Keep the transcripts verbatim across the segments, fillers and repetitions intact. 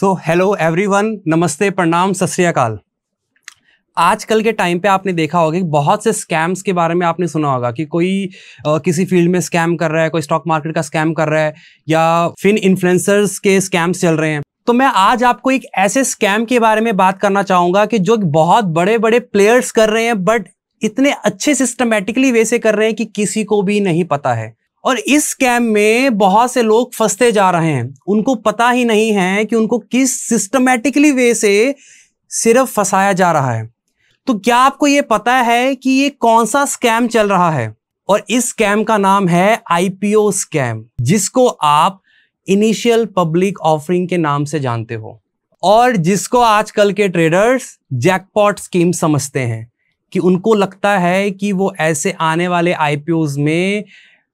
So hello everyone, नमस्ते, प्रणाम, सत श्री अकाल। आजकल के टाइम पे आपने देखा होगा कि बहुत से स्कैम्स के बारे में आपने सुना होगा कि कोई आ, किसी फील्ड में स्कैम कर रहा है, कोई स्टॉक मार्केट का स्कैम कर रहा है या फिन इन्फ्लुएंसर्स के स्कैम्स चल रहे हैं। तो मैं आज आपको एक ऐसे स्कैम के बारे में बात करना चाहूँगा कि जो बहुत बड़े बड़े प्लेयर्स कर रहे हैं बट इतने अच्छे सिस्टमेटिकली वे से कर रहे हैं कि किसी को भी नहीं पता है। और इस स्कैम में बहुत से लोग फंसते जा रहे हैं, उनको पता ही नहीं है कि उनको किस सिस्टमेटिकली वे से सिर्फ फंसाया जा रहा है। तो क्या आपको ये पता है कि ये कौन सा स्कैम चल रहा है? और इस स्कैम का नाम है आईपीओ स्कैम, जिसको आप इनिशियल पब्लिक ऑफरिंग के नाम से जानते हो और जिसको आजकल के ट्रेडर्स जैकपॉट स्कीम समझते हैं कि उनको लगता है कि वो ऐसे आने वाले आईपीओज में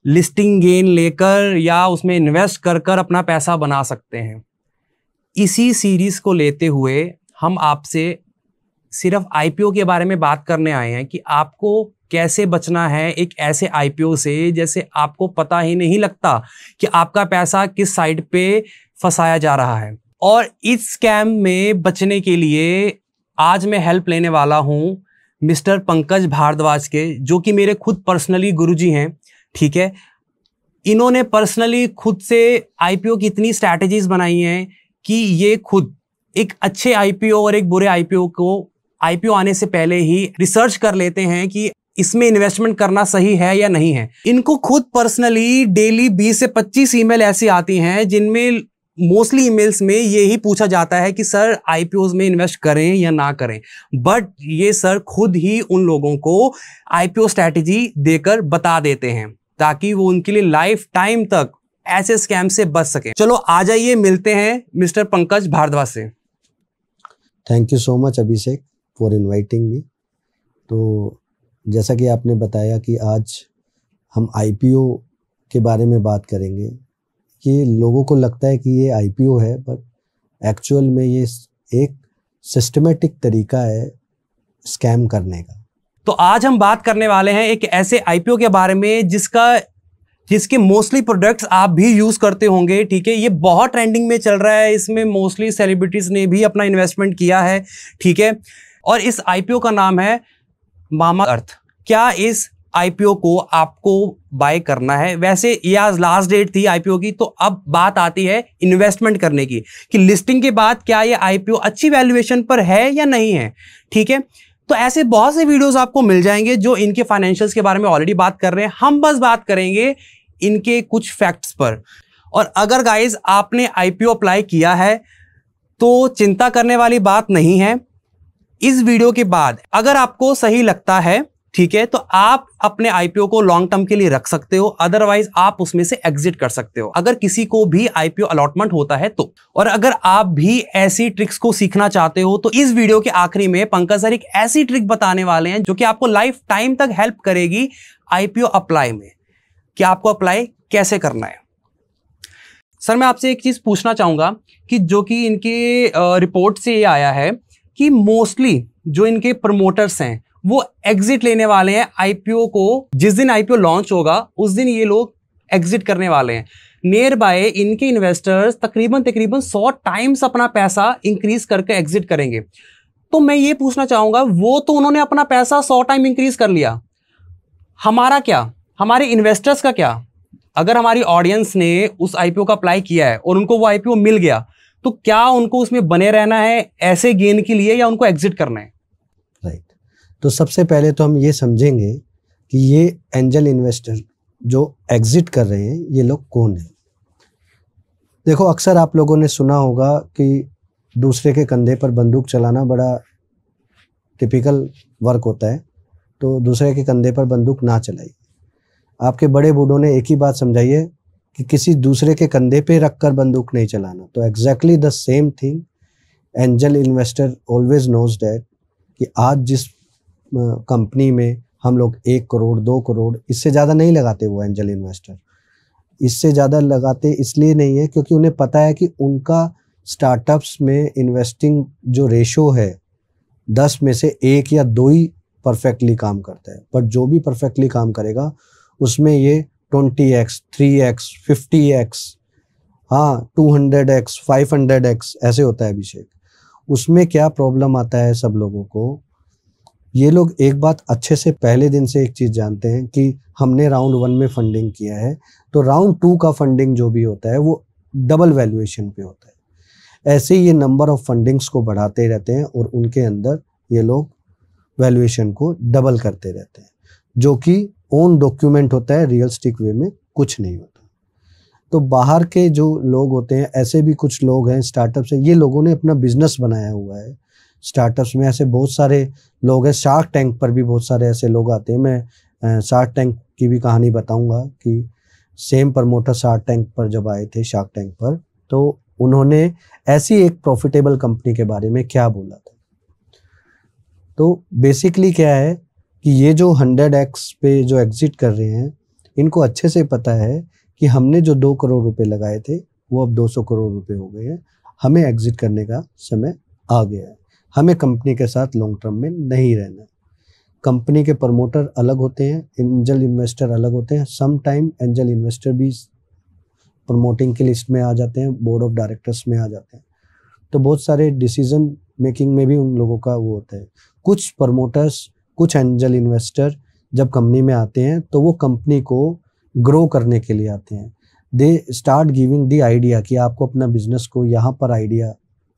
लिस्टिंग गेन लेकर या उसमें इन्वेस्ट कर कर अपना पैसा बना सकते हैं। इसी सीरीज़ को लेते हुए हम आपसे सिर्फ आईपीओ के बारे में बात करने आए हैं कि आपको कैसे बचना है एक ऐसे आईपीओ से जैसे आपको पता ही नहीं लगता कि आपका पैसा किस साइड पे फंसाया जा रहा है। और इस स्कैम में बचने के लिए आज मैं हेल्प लेने वाला हूँ मिस्टर पंकज भारद्वाज के, जो कि मेरे खुद पर्सनली गुरुजी हैं। ठीक है, इन्होंने पर्सनली खुद से आईपीओ की इतनी स्ट्रैटेजीज बनाई हैं कि ये खुद एक अच्छे आईपीओ और एक बुरे आईपीओ को आईपीओ आने से पहले ही रिसर्च कर लेते हैं कि इसमें इन्वेस्टमेंट करना सही है या नहीं है। इनको खुद पर्सनली डेली बीस से पच्चीस ईमेल ऐसी आती हैं जिनमें मोस्टली ईमेल्स में ये ही पूछा जाता है कि सर आईपीओज में इन्वेस्ट करें या ना करें, बट ये सर खुद ही उन लोगों को आईपीओ स्ट्रैटेजी देकर बता देते हैं ताकि वो उनके लिए लाइफ टाइम तक ऐसे स्कैम से बच सके। चलो आ जाइए, मिलते हैं मिस्टर पंकज भारद्वाज से। Thank you so much Abhishek for inviting me. तो जैसा कि आपने बताया कि आज हम आईपीओ के बारे में बात करेंगे कि लोगों को लगता है कि ये आईपीओ है बट एक्चुअल में ये एक सिस्टमेटिक तरीका है स्कैम करने का। तो आज हम बात करने वाले हैं एक ऐसे आईपीओ के बारे में जिसका जिसके मोस्टली प्रोडक्ट्स आप भी यूज़ करते होंगे। ठीक है, ये बहुत ट्रेंडिंग में चल रहा है, इसमें मोस्टली सेलिब्रिटीज़ ने भी अपना इन्वेस्टमेंट किया है। ठीक है, और इस आईपीओ का नाम है मामा अर्थ। क्या इस आईपीओ को आपको बाय करना है? वैसे ये आज लास्ट डेट थी आईपीओ की, तो अब बात आती है इन्वेस्टमेंट करने की कि लिस्टिंग के बाद क्या ये आईपीओ अच्छी वैल्यूएशन पर है या नहीं है। ठीक है, तो ऐसे बहुत से वीडियोस आपको मिल जाएंगे जो इनके फाइनेंशियल्स के बारे में ऑलरेडी बात कर रहे हैं। हम बस बात करेंगे इनके कुछ फैक्ट्स पर। और अगर गाइज आपने आईपीओ अप्लाई किया है तो चिंता करने वाली बात नहीं है। इस वीडियो के बाद अगर आपको सही लगता है, ठीक है, तो आप अपने आईपीओ को लॉन्ग टर्म के लिए रख सकते हो, अदरवाइज आप उसमें से एग्जिट कर सकते हो अगर किसी को भी आईपीओ अलॉटमेंट होता है तो। और अगर आप भी ऐसी ट्रिक्स को सीखना चाहते हो तो इस वीडियो के आखिरी में पंकज सर एक ऐसी ट्रिक बताने वाले हैं जो कि आपको लाइफ टाइम तक हेल्प करेगी आईपीओ अप्लाई में, कि आपको अप्लाई कैसे करना है। सर मैं आपसे एक चीज पूछना चाहूंगा कि जो कि इनके रिपोर्ट से ये आया है कि मोस्टली जो इनके प्रमोटर्स हैं वो एग्जिट लेने वाले हैं आईपीओ को। जिस दिन आईपीओ लॉन्च होगा उस दिन ये लोग एग्जिट करने वाले हैं। नियर बाय इनके इन्वेस्टर्स तकरीबन तकरीबन सौ टाइम्स अपना पैसा इंक्रीज करके एग्जिट करेंगे। तो मैं ये पूछना चाहूँगा, वो तो उन्होंने अपना पैसा सौ टाइम इंक्रीज कर लिया, हमारा क्या, हमारे इन्वेस्टर्स का क्या? अगर हमारी ऑडियंस ने उस आईपीओ का अप्लाई किया है और उनको वो आईपीओ मिल गया तो क्या उनको उसमें बने रहना है ऐसे गेन के लिए या उनको एग्जिट करना है? राइट, तो सबसे पहले तो हम ये समझेंगे कि ये एंजल इन्वेस्टर जो एग्जिट कर रहे हैं ये लोग कौन हैं। देखो, अक्सर आप लोगों ने सुना होगा कि दूसरे के कंधे पर बंदूक चलाना बड़ा टिपिकल वर्क होता है, तो दूसरे के कंधे पर बंदूक ना चलाइए। आपके बड़े बूढ़ों ने एक ही बात समझाई है कि किसी दूसरे के कंधे पे रखकर बंदूक नहीं चलाना। तो exactly the same thing angel investor always knows that कि आज जिस कंपनी में हम लोग एक करोड़ दो करोड़ इससे ज़्यादा नहीं लगाते, वो एंजल इन्वेस्टर इससे ज़्यादा लगाते इसलिए नहीं है क्योंकि उन्हें पता है कि उनका स्टार्टअप्स में इन्वेस्टिंग जो रेशो है दस में से एक या दो ही परफेक्टली काम करता है, बट जो भी परफेक्टली काम करेगा उसमें ये twenty x, three x, fifty x हाँ two hundred x, five hundred x ऐसे होता है अभिषेक। उसमें क्या प्रॉब्लम आता है सब लोगों को, ये लोग एक बात अच्छे से पहले दिन से एक चीज़ जानते हैं कि हमने राउंड वन में फंडिंग किया है तो राउंड टू का फंडिंग जो भी होता है वो डबल वैल्यूएशन पे होता है। ऐसे ये नंबर ऑफ फंडिंग्स को बढ़ाते रहते हैं और उनके अंदर ये लोग वैल्यूएशन को डबल करते रहते हैं, जो कि ओन डॉक्यूमेंट होता है, रियलिस्टिक वे में कुछ नहीं होता। तो बाहर के जो लोग होते हैं, ऐसे भी कुछ लोग हैं स्टार्टअप्स हैं, ये लोगों ने अपना बिजनेस बनाया हुआ है। स्टार्टअप्स में ऐसे बहुत सारे लोग हैं, शार्क टैंक पर भी बहुत सारे ऐसे लोग आते हैं। मैं शार्क टैंक की भी कहानी बताऊंगा कि सेम प्रमोटर शार्क टैंक पर जब आए थे, शार्क टैंक पर, तो उन्होंने ऐसी एक प्रॉफिटेबल कंपनी के बारे में क्या बोला था। तो बेसिकली क्या है कि ये जो हंड्रेड एक्स पे जो एग्जिट कर रहे हैं, इनको अच्छे से पता है कि हमने जो दो करोड़ रुपए लगाए थे वो अब दो सौ करोड़ रुपए हो गए हैं, हमें एग्जिट करने का समय आ गया है, हमें कंपनी के साथ लॉन्ग टर्म में नहीं रहना। कंपनी के प्रमोटर अलग होते हैं, एंजल इन्वेस्टर अलग होते हैं, सम टाइम एंजल इन्वेस्टर भी प्रमोटिंग की लिस्ट में आ जाते हैं, बोर्ड ऑफ डायरेक्टर्स में आ जाते हैं, तो बहुत सारे डिसीजन मेकिंग में भी उन लोगों का वो होता है। कुछ प्रमोटर्स, कुछ एंजल इन्वेस्टर जब कंपनी में आते हैं तो वो कंपनी को ग्रो करने के लिए आते हैं। They start giving the idea कि आपको अपना बिजनेस को यहाँ पर आइडिया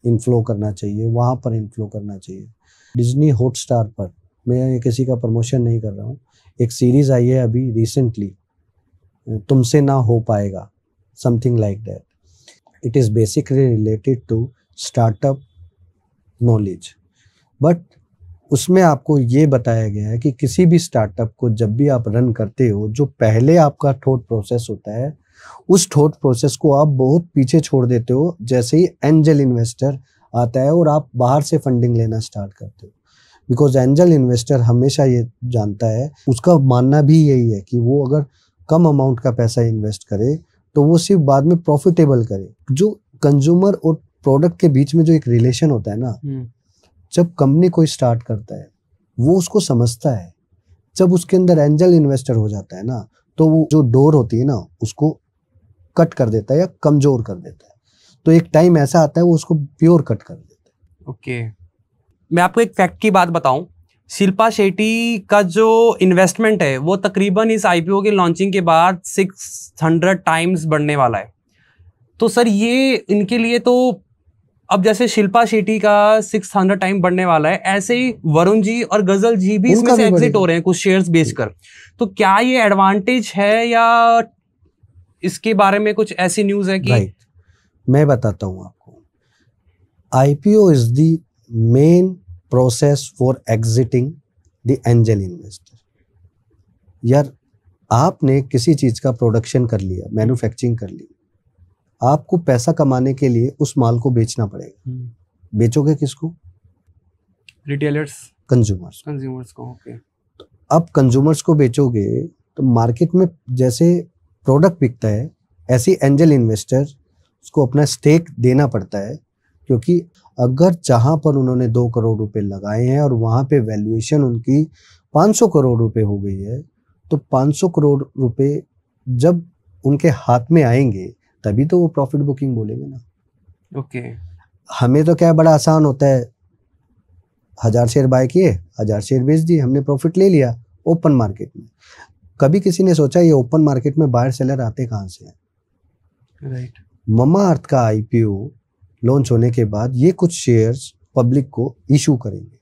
इनफ्लो करना चाहिए, वहाँ पर इनफ्लो करना चाहिए। डिज्नी हॉटस्टार पर, मैं किसी का प्रमोशन नहीं कर रहा हूँ, एक सीरीज़ आई है अभी रिसेंटली, तुमसे ना हो पाएगा, something like that. It is basically related to startup knowledge, but उसमें आपको ये बताया गया है कि किसी भी स्टार्टअप को जब भी आप रन करते हो, जो पहले आपका थॉट प्रोसेस होता है, उस थॉट प्रोसेस को आप बहुत पीछे छोड़ देते हो जैसे ही एंजल इन्वेस्टर आता है और आप बाहर से फंडिंग लेना स्टार्ट करते हो। बिकॉज एंजल इन्वेस्टर हमेशा ये जानता है, उसका मानना भी यही है कि वो अगर कम अमाउंट का पैसा इन्वेस्ट करे तो वो सिर्फ बाद में प्रॉफिटेबल करे। जो कंज्यूमर और प्रोडक्ट के बीच में जो एक रिलेशन होता है ना, जब कंपनी कोई स्टार्ट करता है वो उसको समझता है। जब उसके अंदर एंजल इन्वेस्टर हो जाता है ना, तो वो जो डोर होती है ना उसको कट कर देता है या कमजोर कर देता है। तो एक टाइम ऐसा आता है वो उसको प्योर कट कर देता है। Okay okay. मैं आपको एक फैक्ट की बात बताऊं, शिल्पा शेट्टी का जो इन्वेस्टमेंट है वो तकरीबन इस आईपीओ के लॉन्चिंग के बाद सिक्स हंड्रेड टाइम्स बढ़ने वाला है। तो सर ये इनके लिए तो अब जैसे शिल्पा शेट्टी का सिक्स हंड्रेड टाइम बढ़ने वाला है, ऐसे ही वरुण जी और गजल जी भी इसमें से एग्जिट हो रहे हैं कुछ शेयर्स बेचकर। तो क्या ये एडवांटेज है या इसके बारे में कुछ ऐसी न्यूज है कि right. मैं बताता हूं आपको। IPO is the main process for exiting the angel investor. यार आपने किसी चीज का प्रोडक्शन कर लिया, मैन्युफैक्चरिंग कर ली, आपको पैसा कमाने के लिए उस माल को बेचना पड़ेगा। hmm. बेचोगे किसको? Retailers, consumers. कंज्यूमर्स को ओके okay. तो अब कंज्यूमर्स को बेचोगे तो मार्केट में जैसे प्रोडक्ट बिकता है, ऐसी एंजल इन्वेस्टर उसको अपना स्टेक देना पड़ता है, क्योंकि अगर जहाँ पर उन्होंने दो करोड़ रुपए लगाए हैं और वहाँ पे वैल्यूएशन उनकी पाँच सौ करोड़ रुपए हो गई है, तो पाँच सौ करोड़ रुपए जब उनके हाथ में आएंगे तभी तो वो प्रॉफिट बुकिंग बोलेंगे ना। Okay okay. हमें तो क्या बड़ा आसान होता है, हजार शेयर बाय किए, हजार शेयर बेच दिए, हमने प्रॉफिट ले लिया ओपन मार्केट में। कभी किसी ने सोचा ये ओपन मार्केट में बायर सेलर आते कहाँ से हैं? Right right. ममा अर्थ का आईपीओ लॉन्च होने के बाद ये कुछ शेयर्स पब्लिक को इशू करेंगे।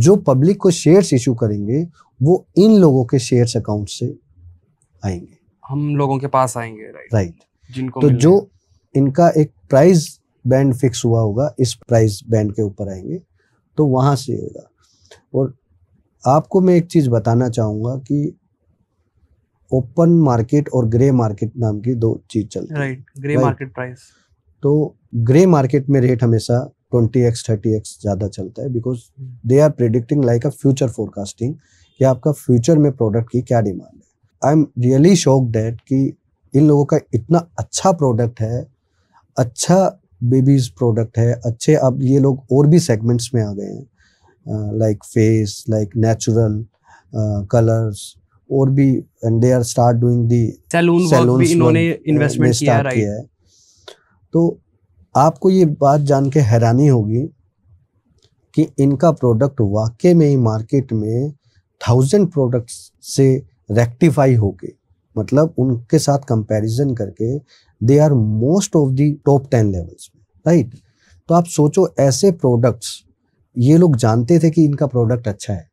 जो पब्लिक को शेयर्स इशू करेंगे वो इन लोगों के शेयर्स अकाउंट से आएंगे, हम लोगों के पास आएंगे। राइट राइट जिनको तो जो इनका एक प्राइस बैंड फिक्स हुआ होगा, इस प्राइस बैंड के ऊपर आएंगे, तो वहाँ से होगा। और आपको मैं एक चीज़ बताना चाहूँगा कि ओपन मार्केट और ग्रे मार्केट नाम की दो चीज़ चलती है। Right grey market price. तो ग्रे मार्केट में रेट हमेशा ट्वेंटी एक्स थर्टी एक्स ज़्यादा चलता है, because they are predicting like a future forecasting कि आपका फ्यूचर में प्रोडक्ट की क्या डिमांड है। I am really shocked that कि इन लोगों का इतना अच्छा प्रोडक्ट है, अच्छा बेबीज़ प्रोडक्ट है, अच्छे। अब ये लोग और भी सेगमेंट्स में आ गए हैं, like face, like natural colours और भी, and they are start doing the salon work भी इन्होंने इन्वेस्टमेंट किया है। तो आपको ये बात जान के हैरानी होगी कि इनका प्रोडक्ट वाकई में ही मार्केट में थाउजेंड प्रोडक्ट्स से रेक्टिफाई होके, मतलब उनके साथ कंपैरिजन करके they are most of the top ten levels में, राइट। तो आप सोचो ऐसे प्रोडक्ट्स, ये लोग जानते थे कि इनका प्रोडक्ट अच्छा है,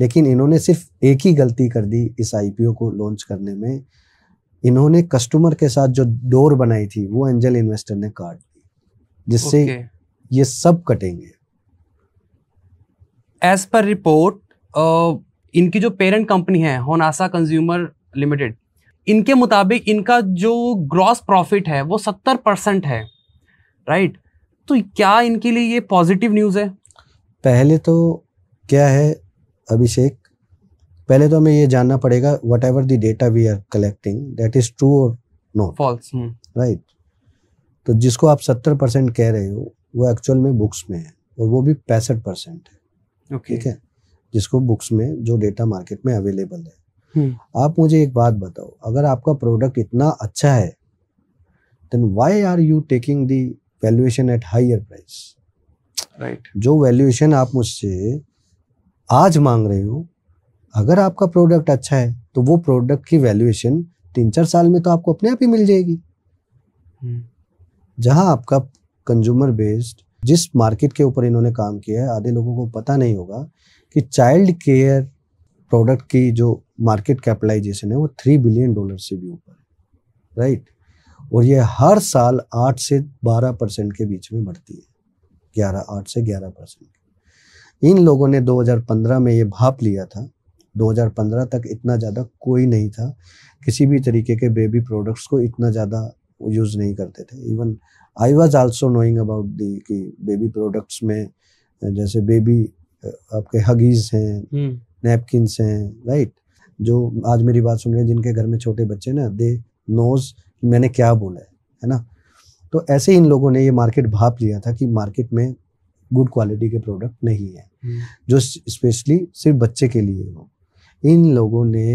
लेकिन इन्होंने सिर्फ एक ही गलती कर दी इस आईपीओ को लॉन्च करने में। इन्होंने कस्टमर के साथ जो डोर बनाई थी वो एंजल इन्वेस्टर ने काट दी, जिससे okay. ये सब कटेंगे। एज पर रिपोर्ट इनकी जो पेरेंट कंपनी है होनासा कंज्यूमर लिमिटेड, इनके मुताबिक इनका जो ग्रॉस प्रॉफिट है वो सत्तर परसेंट है, राइट। तो क्या इनके लिए ये पॉजिटिव न्यूज़ है? पहले तो क्या है अभिषेक, पहले तो हमें ये जानना पड़ेगा whatever the data we are collecting that is true और नॉट फॉल्स, राइट। तो जिसको आप सत्तर परसेंट कह रहे हो वो एक्चुअल में बुक्स में है, और वो भी पैंसठ परसेंट है, okay. ठीक है, जिसको बुक्स में जो डेटा मार्केट में अवेलेबल है। hmm. आप मुझे एक बात बताओ, अगर आपका प्रोडक्ट इतना अच्छा है then why are you taking the valuation at higher price, right. जो वैल्यूएशन आप मुझसे आज मांग रहे हो, अगर आपका प्रोडक्ट अच्छा है तो वो प्रोडक्ट की वैल्यूएशन तीन चार साल में तो आपको अपने आप ही मिल जाएगी। hmm. जहां आपका कंज्यूमर बेस्ड, जिस मार्केट के ऊपर इन्होंने काम किया है, आधे लोगों को पता नहीं होगा कि चाइल्ड केयर प्रोडक्ट की जो मार्केट कैपिटलाइजेशन है वो थ्री बिलियन डॉलर से भी ऊपर है, राइट। और ये हर साल आठ से बारह परसेंट के बीच में बढ़ती है, ग्यारह आठ से ग्यारह परसेंट। इन लोगों ने दो हज़ार पंद्रह में ये भाप लिया था, दो हज़ार पंद्रह तक इतना ज़्यादा कोई नहीं था, किसी भी तरीके के बेबी प्रोडक्ट्स को इतना ज़्यादा यूज़ नहीं करते थे। Even I was also knowing about the कि बेबी प्रोडक्ट्स में जैसे बेबी आपके हगीज हैं, नैपकिन्स हैं, राइट। जो आज मेरी बात सुन रहे हैं जिनके घर में छोटे बच्चे ना, दे नोज मैंने क्या बोला है, है ना। तो ऐसे इन लोगों ने ये मार्केट भाप लिया था कि मार्केट में गुड क्वालिटी के प्रोडक्ट नहीं है, जो स्पेशली सिर्फ बच्चे के लिए हो। इन लोगों ने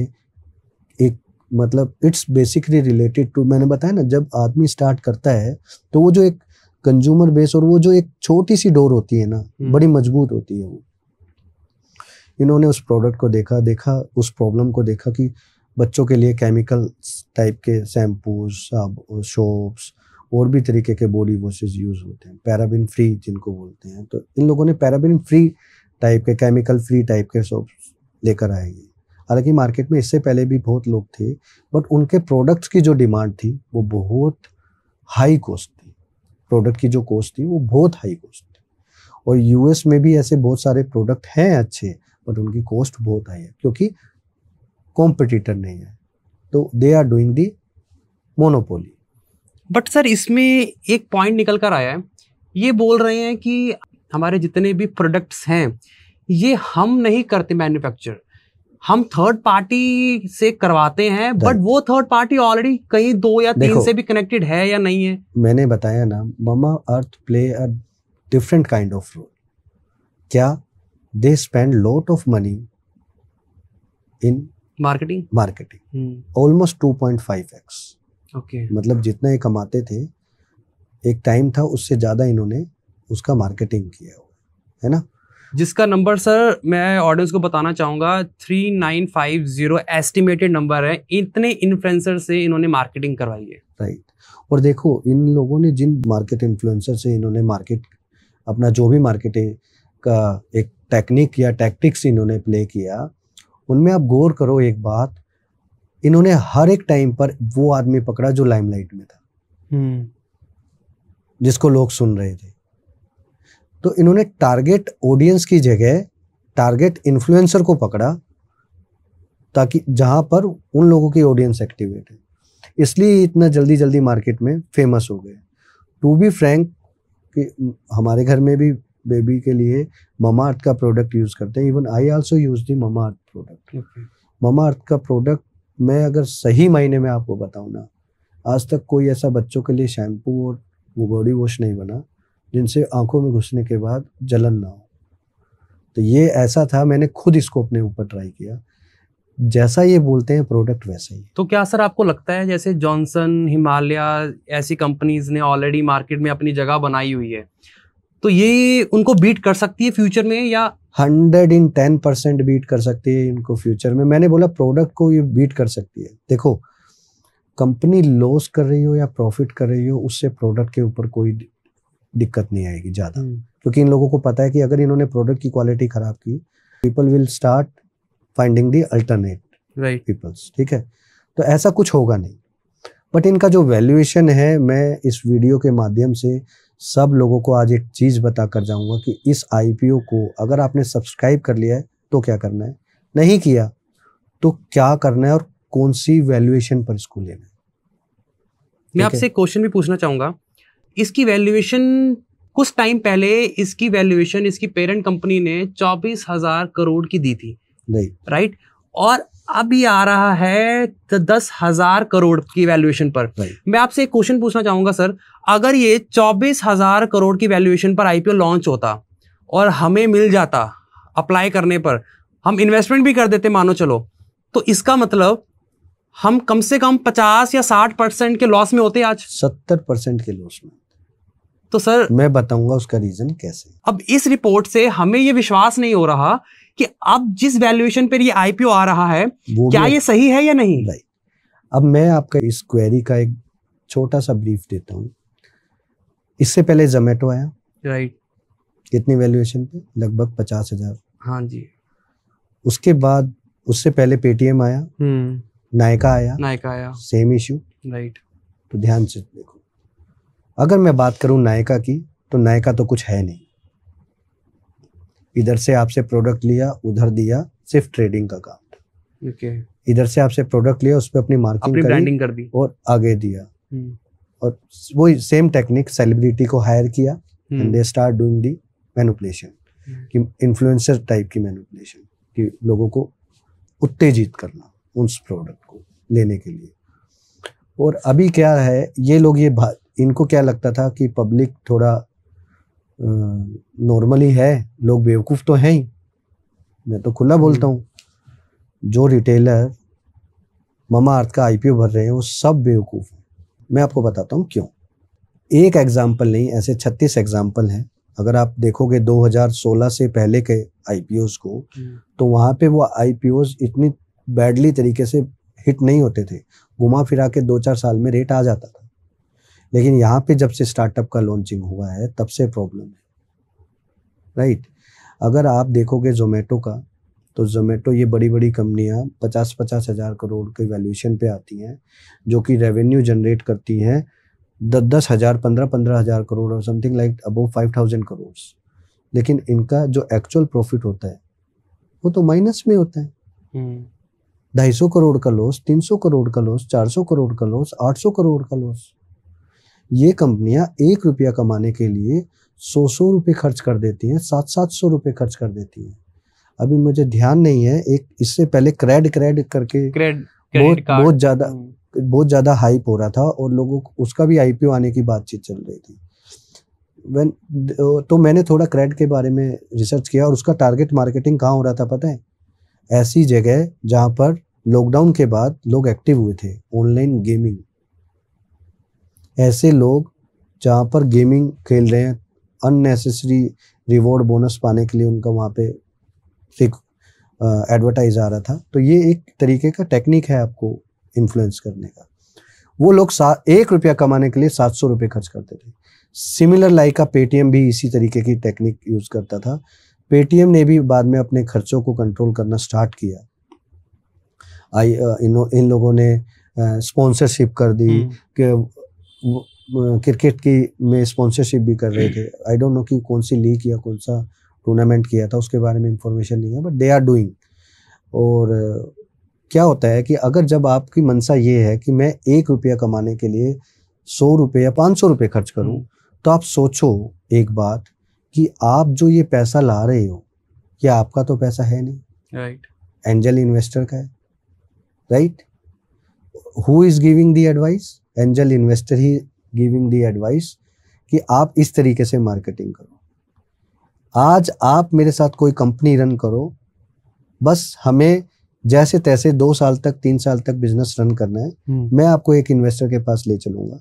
एक, मतलब इट्स बेसिकली रिलेटेड टू, मैंने बताया ना, जब आदमी स्टार्ट करता है तो वो जो एक कंज्यूमर बेस और वो जो एक छोटी सी डोर होती है ना, बड़ी मजबूत होती है वो। इन्होंने उस प्रोडक्ट को देखा देखा उस प्रॉब्लम को देखा कि बच्चों के लिए केमिकल टाइप के शैम्पूज, साबुन, सोप्स और भी तरीके के बॉडी वॉशेज यूज़ होते हैं, पैराबिन फ्री जिनको बोलते हैं। तो इन लोगों ने पैराबिन फ्री टाइप के, केमिकल फ्री टाइप के सोप्स लेकर आए। हालांकि मार्केट में इससे पहले भी बहुत लोग थे, बट उनके प्रोडक्ट्स की जो डिमांड थी वो बहुत हाई कॉस्ट थी, प्रोडक्ट की जो कॉस्ट थी वो बहुत हाई कॉस्ट थी। और यूएस में भी ऐसे बहुत सारे प्रोडक्ट हैं अच्छे, बट उनकी कॉस्ट बहुत हाई है क्योंकि कॉम्पिटिटर नहीं है, तो they are doing the monopoly. But sir इसमें एक पॉइंट निकल कर आया है, ये बोल रहे हैं कि हमारे जितने भी प्रोडक्ट्स हैं ये हम नहीं करते मैन्युफैक्चर, हम थर्ड पार्टी से करवाते हैं, बट वो थर्ड पार्टी ऑलरेडी कहीं दो या तीन से भी कनेक्टेड है या नहीं है। मैंने बताया ना, Mamaearth play a different kind of role. क्या they spend lot of money in marketing marketing almost two point five x, okay. मतलब जितना ये कमाते थे एक टाइम था, उससे ज्यादा इन्होंने उसका मार्केटिंग किया हुआ है ना, जिसका नंबर सर मैं ऑडियंस को बताना चाहूँगा three nine five zero, estimated number है। इतने इन्फ्लुएंसर से इन्होंने मार्केटिंग करवाई है, राइट। और देखो इन लोगों ने जिन मार्केट इन्फ्लुएंसर से इन्होंने मार्केट, अपना जो भी मार्केटिंग का एक टेक्निक या टैक्टिक्स इन्होंने प्ले किया, उनमें आप गौर करो एक बात, इन्होंने हर एक टाइम पर वो आदमी पकड़ा जो लाइमलाइट में था, hmm. जिसको लोग सुन रहे थे। तो इन्होंने टारगेट ऑडियंस की जगह टारगेट इन्फ्लुएंसर को पकड़ा, ताकि जहां पर उन लोगों की ऑडियंस एक्टिवेट है, इसलिए इतना जल्दी जल्दी मार्केट में फेमस हो गए। टू बी फ्रैंक कि हमारे घर में भी बेबी के लिए ममा अर्थ का प्रोडक्ट यूज़ करते हैं, even I also use the Mamaearth product. okay. Mamaearth का प्रोडक्ट मैं अगर सही मायने में आपको बताऊँ ना, आज तक कोई ऐसा बच्चों के लिए शैम्पू और बॉडी वॉश नहीं बना जिनसे आंखों में घुसने के बाद जलन ना हो। तो ये ऐसा था, मैंने खुद इसको अपने ऊपर ट्राई किया, जैसा ये बोलते हैं प्रोडक्ट वैसा ही। तो क्या सर आपको लगता है जैसे जॉनसन, हिमालया ऐसी कंपनीज ने ऑलरेडी मार्केट में अपनी जगह बनाई हुई है, तो ये उनको बीट कर सकती है फ्यूचर में या hundred in ten percent beat कर सकती है इनको फ्यूचर में? मैंने बोला प्रोडक्ट को ये बीट कर सकती है। देखो कंपनी लॉस कर रही हो या प्रॉफिट कर रही हो, उससे प्रोडक्ट के ऊपर कोई दिक्कत नहीं आएगी ज़्यादा, क्योंकि इन लोगों को पता है कि अगर इन्होंने प्रोडक्ट की क्वालिटी खराब की, people will start finding the alternate right peoples, ठीक है? तो ऐसा कुछ होगा नहीं। बट इनका जो वैल्यूएशन है, मैं इस वीडियो के माध्यम से सब लोगों को आज एक चीज़ बता कर जाऊंगा कि इस आईपीओ को अगर आपने सब्सक्राइब कर लिया है तो क्या करना है, नहीं किया तो क्या करना है और कौन सी वैल्यूएशन पर इसको लेना है। मैं आपसे एक क्वेश्चन भी पूछना चाहूँगा। इसकी वैल्यूएशन कुछ टाइम पहले इसकी वैल्यूएशन इसकी पेरेंट कंपनी ने चौबीस हजार करोड़ की दी थी राइट, और अब ये आ रहा है दस हजार करोड़ की वैल्यूएशन पर। मैं आपसे एक क्वेश्चन पूछना चाहूंगा सर, अगर ये चौबीस हजार करोड़ की वैल्यूएशन पर आईपीओ लॉन्च होता और हमें मिल जाता अप्लाई करने पर, हम इन्वेस्टमेंट भी कर देते मानो चलो, तो इसका मतलब हम कम से कम पचास या साठ परसेंट के लॉस में होते आज, सत्तर परसेंट के लॉस में। तो सर मैं बताऊंगा उसका रीजन कैसे। अब इस रिपोर्ट से हमें ये विश्वास नहीं हो रहा कि अब जिस वैल्यूएशन पर ये आईपीओ आ रहा है क्या ये सही है या नहीं। राइट, अब मैं आपका इस क्वेरी का एक छोटा सा ब्रीफ देता हूँ। इससे पहले ज़ोमैटो आया राइट, कितनी वैल्यूएशन पे, लगभग पचास हजार। हाँ जी। उसके बाद उससे पहले पेटीएम आया, नायका आया, नायका आया, सेम इशू राइट। तो ध्यान से देखो, अगर मैं बात करूं नायका की, तो नायका तो कुछ है नहीं, इधर से आपसे प्रोडक्ट लिया उधर दिया, सिर्फ ट्रेडिंग का काम। okay. इधर से आपसे प्रोडक्ट लिया, उस पर अपनी मार्केटिंग ब्रांडिंग कर दी और आगे दिया। hmm. और वो सेम टेक्निक, सेलिब्रिटी को हायर किया and they start doing the manipulation, कि इन्फ्लुएंसर टाइप की मैनिपुलेशन, कि लोगों को उत्तेजित करना उस प्रोडक्ट को लेने के लिए। और अभी क्या है, ये लोग ये इनको क्या लगता था कि पब्लिक थोड़ा नॉर्मली है, लोग बेवकूफ़ तो हैं ही, मैं तो खुला बोलता हूँ। जो रिटेलर ममाअर्थ का आईपीओ भर रहे हैं वो सब बेवकूफ़ हैं। मैं आपको बताता हूँ क्यों। एक एग्जाम्पल नहीं, ऐसे छत्तीस एग्जाम्पल हैं। अगर आप देखोगे दो हज़ार सोलह से पहले के आईपीओज़ को, तो वहाँ पे वो आईपीओज़ इतनी बैडली तरीके से हिट नहीं होते थे, घुमा फिरा के दो चार साल में रेट आ जाता था। लेकिन यहाँ पे जब से स्टार्टअप का लॉन्चिंग हुआ है तब से प्रॉब्लम है राइट। अगर आप देखोगे ज़ोमैटो का, तो ज़ोमैटो ये बड़ी बड़ी कंपनियाँ पचास पचास हज़ार करोड़ के वैल्यूएशन पे आती हैं, जो कि रेवेन्यू जनरेट करती हैं दस दस हज़ार पंद्रह पंद्रह हज़ार करोड़ और something like above five thousand crore. लेकिन इनका जो एक्चुअल प्रॉफिट होता है वो तो माइनस में होता है। ढाई सौ करोड़ का लॉस, तीन सौ करोड़ का लॉस, चार सौ करोड़ का लॉस, आठ सौ करोड़ का लॉस। ये कंपनियां एक रुपया कमाने के लिए सौ सौ रुपये खर्च कर देती हैं, सात सात सौ रुपये खर्च कर देती हैं। अभी मुझे ध्यान नहीं है, एक इससे पहले क्रेड क्रेड करके क्रेड, क्रेड बहुत बहुत ज़्यादा बहुत ज़्यादा हाइप हो रहा था और लोगों को उसका भी आईपीओ आने की बातचीत चल रही थी। वेन तो मैंने थोड़ा क्रेड के बारे में रिसर्च किया और उसका टारगेट मार्केटिंग कहाँ हो रहा था पता है? ऐसी जगह जहाँ पर लॉकडाउन के बाद लोग एक्टिव हुए थे, ऑनलाइन गेमिंग, ऐसे लोग जहाँ पर गेमिंग खेल रहे हैं, अननेसेसरी रिवॉर्ड बोनस पाने के लिए उनका वहाँ पे एक एडवर्टाइज आ रहा था। तो ये एक तरीके का टेक्निक है आपको इन्फ्लुएंस करने का। वो लोग एक रुपया कमाने के लिए सात सौ रुपये खर्च करते थे। सिमिलर लाइक का पेटीएम भी इसी तरीके की टेक्निक यूज़ करता था। पेटीएम ने भी बाद में अपने खर्चों को कंट्रोल करना स्टार्ट किया। आई इन, इन लोगों ने स्पॉन्सरशिप कर दी, कि क्रिकेट की में स्पॉन्सरशिप भी कर रहे थे। आई डोंट नो कि कौन सी लीग या कौन सा टूर्नामेंट किया था, उसके बारे में इंफॉर्मेशन नहीं है, बट दे आर डूइंग। और क्या होता है कि अगर जब आपकी मंशा ये है कि मैं एक रुपया कमाने के लिए सौ रुपये या पाँच सौ रुपये खर्च करूं, तो आप सोचो एक बात कि आप जो ये पैसा ला रहे हो, ये आपका तो पैसा है नहीं राइट, एंजल इन्वेस्टर का है right. Who is giving the advice? Angel investor ही गिविंग दी एडवाइस कि आप इस तरीके से मार्केटिंग करो। आज आप मेरे साथ कोई कंपनी रन करो, बस हमें जैसे तैसे दो साल तक तीन साल तक बिजनेस रन करना है, मैं आपको एक इन्वेस्टर के पास ले चलूंगा,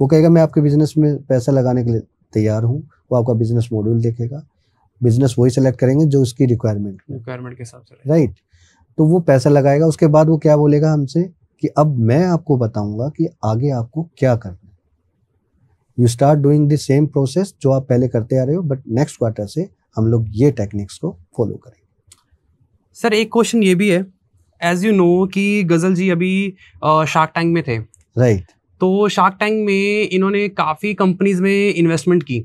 वो कहेगा मैं आपके बिजनेस में पैसा लगाने के लिए तैयार हूँ, वो आपका बिजनेस मॉड्यूल देखेगा, बिजनेस वही सेलेक्ट करेंगे जो उसकी रिक्वायरमेंट रिक्वायरमेंट के हिसाब से, राइट। तो वो पैसा लगाएगा, उसके बाद वो क्या बोलेगा हमसे कि अब मैं आपको बताऊंगा कि आगे आपको क्या करना है। You start doing the same process जो आप पहले करते आ रहे हो, बट नेक्स्ट क्वार्टर से हम लोग ये टेक्निक्स को फॉलो करेंगे। सर एक क्वेश्चन ये भी है, एज यू नो कि गजल जी अभी शार्क टैंक में थे, राइट right. तो शार्क टैंक में इन्होंने काफ़ी कंपनीज में इन्वेस्टमेंट की,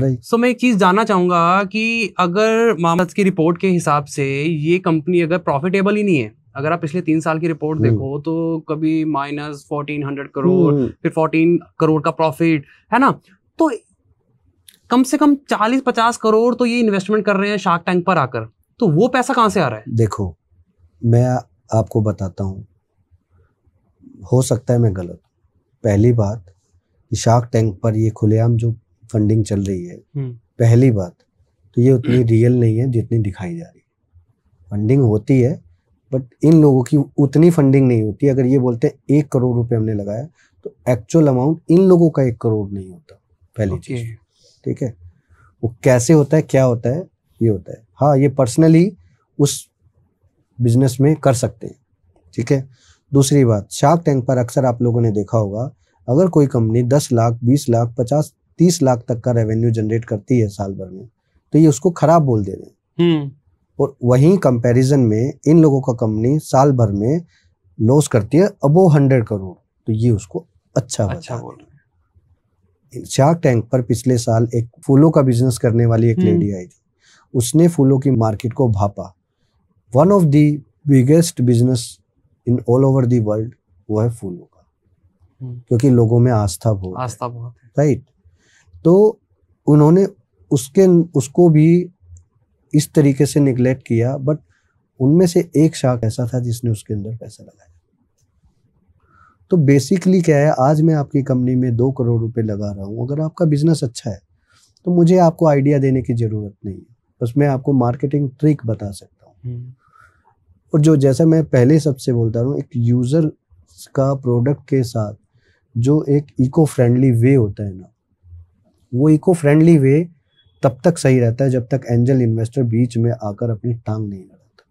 राइट। सो मैं एक चीज़ जानना चाहूँगा कि अगर मामलत की रिपोर्ट के हिसाब से ये कंपनी अगर प्रॉफिटेबल ही नहीं है, अगर आप पिछले तीन साल की रिपोर्ट देखो तो कभी माइनस फोर्टीन हंड्रेड करोड़ फिर फोर्टीन करोड़ का प्रॉफिट है ना, तो कम से कम चालीस पचास करोड़ तो ये इन्वेस्टमेंट कर रहे हैं शार्क टैंक पर आकर, तो वो पैसा कहाँ से आ रहा है? देखो मैं आपको बताता हूँ, हो सकता है मैं गलत। पहली बात कि शार्क टैंक पर ये खुलेआम जो फंडिंग चल रही है, पहली बात तो ये उतनी रियल नहीं है जितनी दिखाई जा रही है। फंडिंग होती है बट इन लोगों की उतनी फंडिंग नहीं होती। अगर ये बोलते हैं एक करोड़ रुपए हमने लगाया तो एक्चुअल अमाउंट इन लोगों का एक करोड़ नहीं होता, पहली चीज, ठीक है। वो कैसे होता है, क्या होता है, ये होता है। हाँ, ये पर्सनली उस बिजनेस में कर सकते हैं, ठीक है। दूसरी बात, शार्क टैंक पर अक्सर आप लोगों ने देखा होगा, अगर कोई कंपनी दस लाख बीस लाख पचास तीस लाख तक का रेवेन्यू जनरेट करती है साल भर में, तो ये उसको खराब बोल दे रहे हैं। और वहीं कंपैरिजन में इन लोगों का कंपनी साल भर में लॉस करती है अबो हंड्रेड करोड़, तो ये उसको अच्छा अच्छा बोल रहे हैं। शार्क टैंक पर पिछले साल एक फूलों का बिजनेस करने वाली एक लेडी आई थी, उसने फूलों की मार्केट को भापा। One of the biggest business in all over the world वो है फूलों का, क्योंकि लोगों में आस्था बहुत आस्था बहुत है, राइट। तो उन्होंने उसके उसको भी इस तरीके से निगलेक्ट किया, बट उनमें से एक शार्क ऐसा था जिसने उसके अंदर पैसा लगाया। तो बेसिकली क्या है, आज मैं आपकी कंपनी में दो करोड़ रुपए लगा रहा हूँ, अगर आपका बिजनेस अच्छा है तो मुझे आपको आइडिया देने की जरूरत नहीं है, बस मैं आपको मार्केटिंग ट्रिक बता सकता हूँ। और जो जैसा मैं पहले सबसे बोलता हूँ, एक यूज़र का प्रोडक्ट के साथ जो एक इको फ्रेंडली वे होता है ना, वो इको फ्रेंडली वे तब तक सही रहता है जब तक एंजल इन्वेस्टर बीच में आकर अपनी टांग नहीं अड़ाता,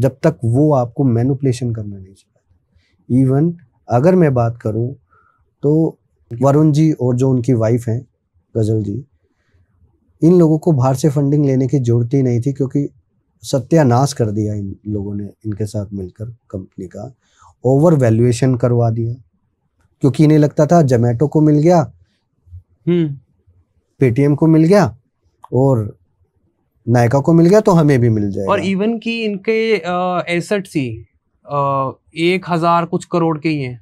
जब तक वो आपको मैनिपुलेशन करना नहीं सिखाता। इवन अगर मैं बात करूँ तो वरुण जी और जो उनकी वाइफ हैं गजल जी, इन लोगों को बाहर से फंडिंग लेने की जरूरत ही नहीं थी, क्योंकि सत्यानाश कर दिया इन लोगों ने, इनके साथ मिलकर कंपनी का ओवर वैल्यूएशन करवा दिया, क्योंकि इन्हें लगता था जोमेटो को मिल गया, पेटीएम को मिल गया और नायका को मिल गया तो हमें भी मिल जाएगा। और इवन कि इनके एसेट्स ही एक हजार कुछ करोड़ के ही हैं।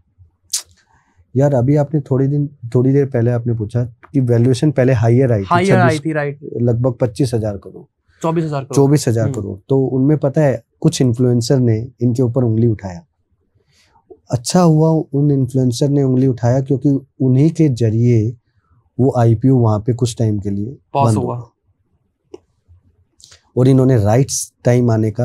यार अभी आपने थोड़ी दिन थोड़ी देर पहले आपने पूछा कि वैल्यूएशन पहले हायर आई थी, आई थी राइट, लगभग पच्चीस हजार करोड़ चौबीस हजार चौबीस हजार करोड़। तो उनमें पता है कुछ इन्फ्लुएंसर ने इनके ऊपर उंगली उठाया, अच्छा हुआ उन इन्फ्लुएंसर ने उंगली उठाया, क्योंकि उन्हीं के जरिए वो आईपीओ वहां पे कुछ टाइम के लिए पास हुआ और इन्होंने राइट टाइम आने का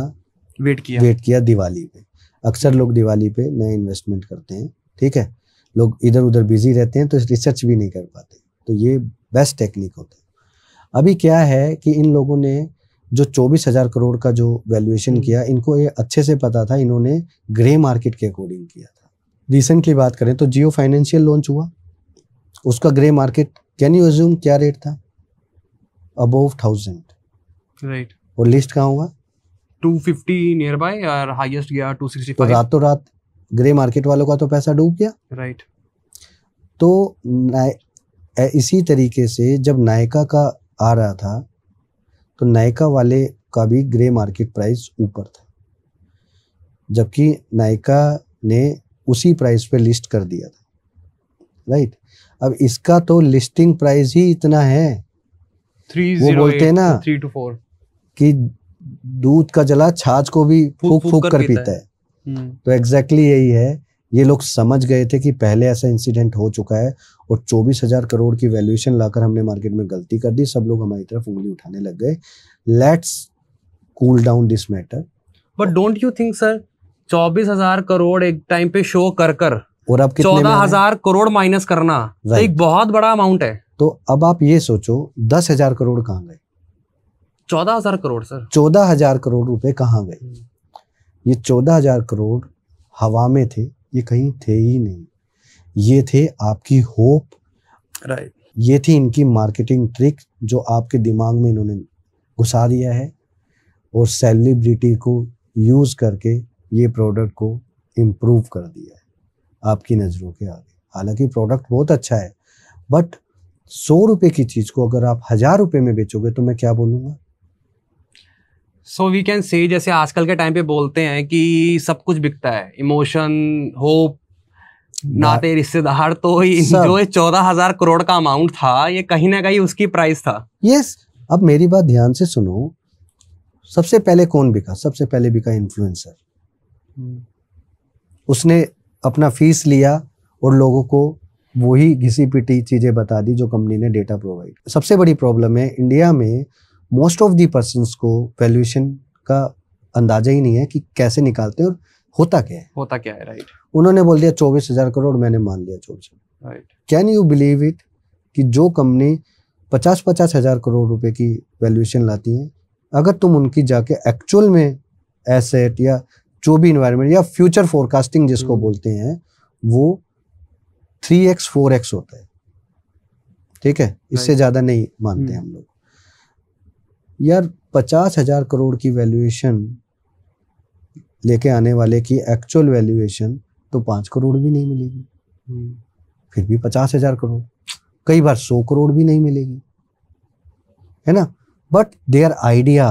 वेट किया वेट किया दिवाली पे। अक्सर लोग दिवाली पे नए इन्वेस्टमेंट करते हैं, ठीक है, लोग इधर उधर बिजी रहते हैं तो रिसर्च भी नहीं कर पाते, तो ये बेस्ट टेक्निक होता है। अभी क्या है कि इन लोगों ने जो चौबीस हजार करोड़ का जो वैल्यूएशन किया, इनको ये अच्छे से पता था, इन्होंने ग्रे मार्केट के अकॉर्डिंग किया था। रिसेंट की बात करें तो जियो फाइनेंशियल लॉन्च हुआ, उसका grey market can you assume क्या रेट था? Above thousand, right. और लिस्ट कहाँ हुआ? टू फिफ्टी नियर बाय और हाईएस्ट गया टू सिक्सटी फाइव। तो रातों रात ग्रे मार्केट वालों का तो पैसा डूब गया, राइट। तो इसी तरीके से जब नायका का आ रहा था तो नायका वाले का भी ग्रे मार्केट प्राइस ऊपर था, जबकि नायका ने उसी प्राइस पे लिस्ट कर दिया था, राइट। अब इसका तो लिस्टिंग प्राइस ही इतना है, तीन सौ आठ, वो बोलते हैं ना थ्री टू फोर कि दूध का जला छाछ को भी फूक फूक कर, कर पीता है, है। तो एग्जैक्टली यही है, ये लोग समझ गए थे कि पहले ऐसा इंसिडेंट हो चुका है और चौबीस हजार करोड़ की वैल्यूएशन लाकर हमने मार्केट में गलती कर दी, सब लोग हमारी तरफ उंगली उठाने लग गए। Let's cool down this matter. But don't you think sir चौबीस हजार करोड़ एक टाइम पे शो कर कर और अब चौदह हजार करोड़ माइनस करना एक बहुत बड़ा अमाउंट है। तो अब आप ये सोचो दस हजार करोड़ कहाँ गए, चौदह हजार करोड़ सर, चौदह हजार करोड़ रुपए कहाँ गए। ये चौदह हजार करोड़ हवा में थे, ये कहीं थे ही नहीं, ये थे आपकी होप, राइट, ये थी इनकी मार्केटिंग ट्रिक जो आपके दिमाग में इन्होंने घुसा दिया है और सेलिब्रिटी को यूज करके ये प्रोडक्ट को इम्प्रूव कर दिया है आपकी नज़रों के आगे। हालांकि प्रोडक्ट बहुत अच्छा है बट सौ रुपये की चीज़ को अगर आप हज़ार रुपये में बेचोगे तो मैं क्या बोलूँगा। सो वी कैन से जैसे आजकल के टाइम पे बोलते हैं कि सब कुछ बिकता है, इमोशन, होप, नाते, रिश्तेदार, तो जो चौदह हजार करोड़ का अमाउंट था ये कहीं ना कहीं उसकी प्राइस था। यस yes, अब मेरी बात ध्यान से सुनो। सबसे पहले कौन बिका? सबसे पहले बिका इन्फ्लुएंसर। उसने अपना फीस लिया और लोगों को वही घिसी पिटी चीज़ें बता दी जो कंपनी ने डेटा प्रोवाइड। सबसे बड़ी प्रॉब्लम है इंडिया में मोस्ट ऑफ दी पर्संस को वैल्यूएशन का अंदाजा ही नहीं है कि कैसे निकालते हैं और होता क्या है, होता क्या है, राइट। उन्होंने बोल दिया चौबीस हजार करोड़, मैंने मान लिया चौबीस, right. Can you believe it कि जो कंपनी पचास पचास हजार करोड़ रुपए की वैल्यूएशन लाती है, अगर तुम उनकी जाके एक्चुअल में एसेट या जो भी इन्वायरमेंट या फ्यूचर फोरकास्टिंग जिसको बोलते हैं वो थ्री एक्स फोर एक्स होता है, ठीक है, इससे ज्यादा नहीं मानते हम लोग। यार पचास हजार करोड़ की वैल्यूएशन लेके आने वाले की एक्चुअल वैल्यूएशन तो पाँच करोड़ भी नहीं मिलेगी, फिर भी पचास हजार करोड़, कई बार सौ करोड़ भी नहीं मिलेगी, है ना। But their idea,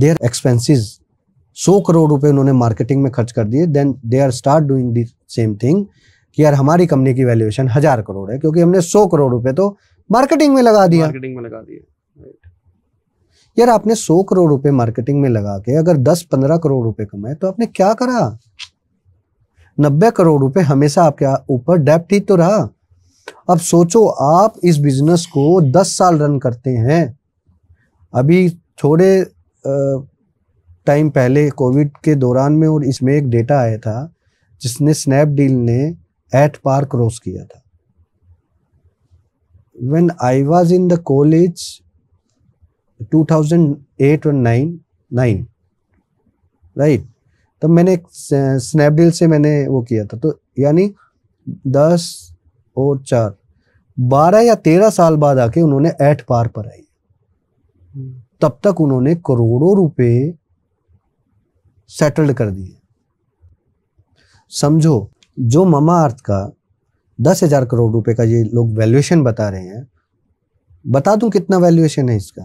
their expenses, सौ करोड़ रुपए उन्होंने मार्केटिंग में खर्च कर दिए, then they are start doing the same thing कि यार हमारी कंपनी की वैल्यूएशन हजार करोड़ है क्योंकि हमने सौ करोड़ रुपए तो मार्केटिंग में लगा दिया, मार्केटिंग में लगा दिया। यार आपने सौ करोड़ रुपए मार्केटिंग में लगा के अगर दस पंद्रह करोड़ रुपए कमाए तो आपने क्या करा? नब्बे करोड़ रुपए हमेशा आपके ऊपर डेप्ट ही तो रहा। अब सोचो आप इस बिजनेस को दस साल रन करते हैं। अभी थोड़े आ, टाइम पहले कोविड के दौरान में और इसमें एक डेटा आया था जिसने स्नैपडील ने एट पार क्रॉस किया था। When I was in the college two thousand eight और नाइन, राइट, तब मैंने स्नैपडील से मैंने वो किया था, तो यानी दस और चार बारह या तेरह साल बाद आके उन्होंने एट पार पर आई। तब तक उन्होंने करोड़ों रुपए सेटल्ड कर दिए। समझो जो ममा अर्थ का दस हजार करोड़ रुपए का ये लोग वैल्यूएशन बता रहे हैं, बता दूं कितना वैल्यूएशन है इसका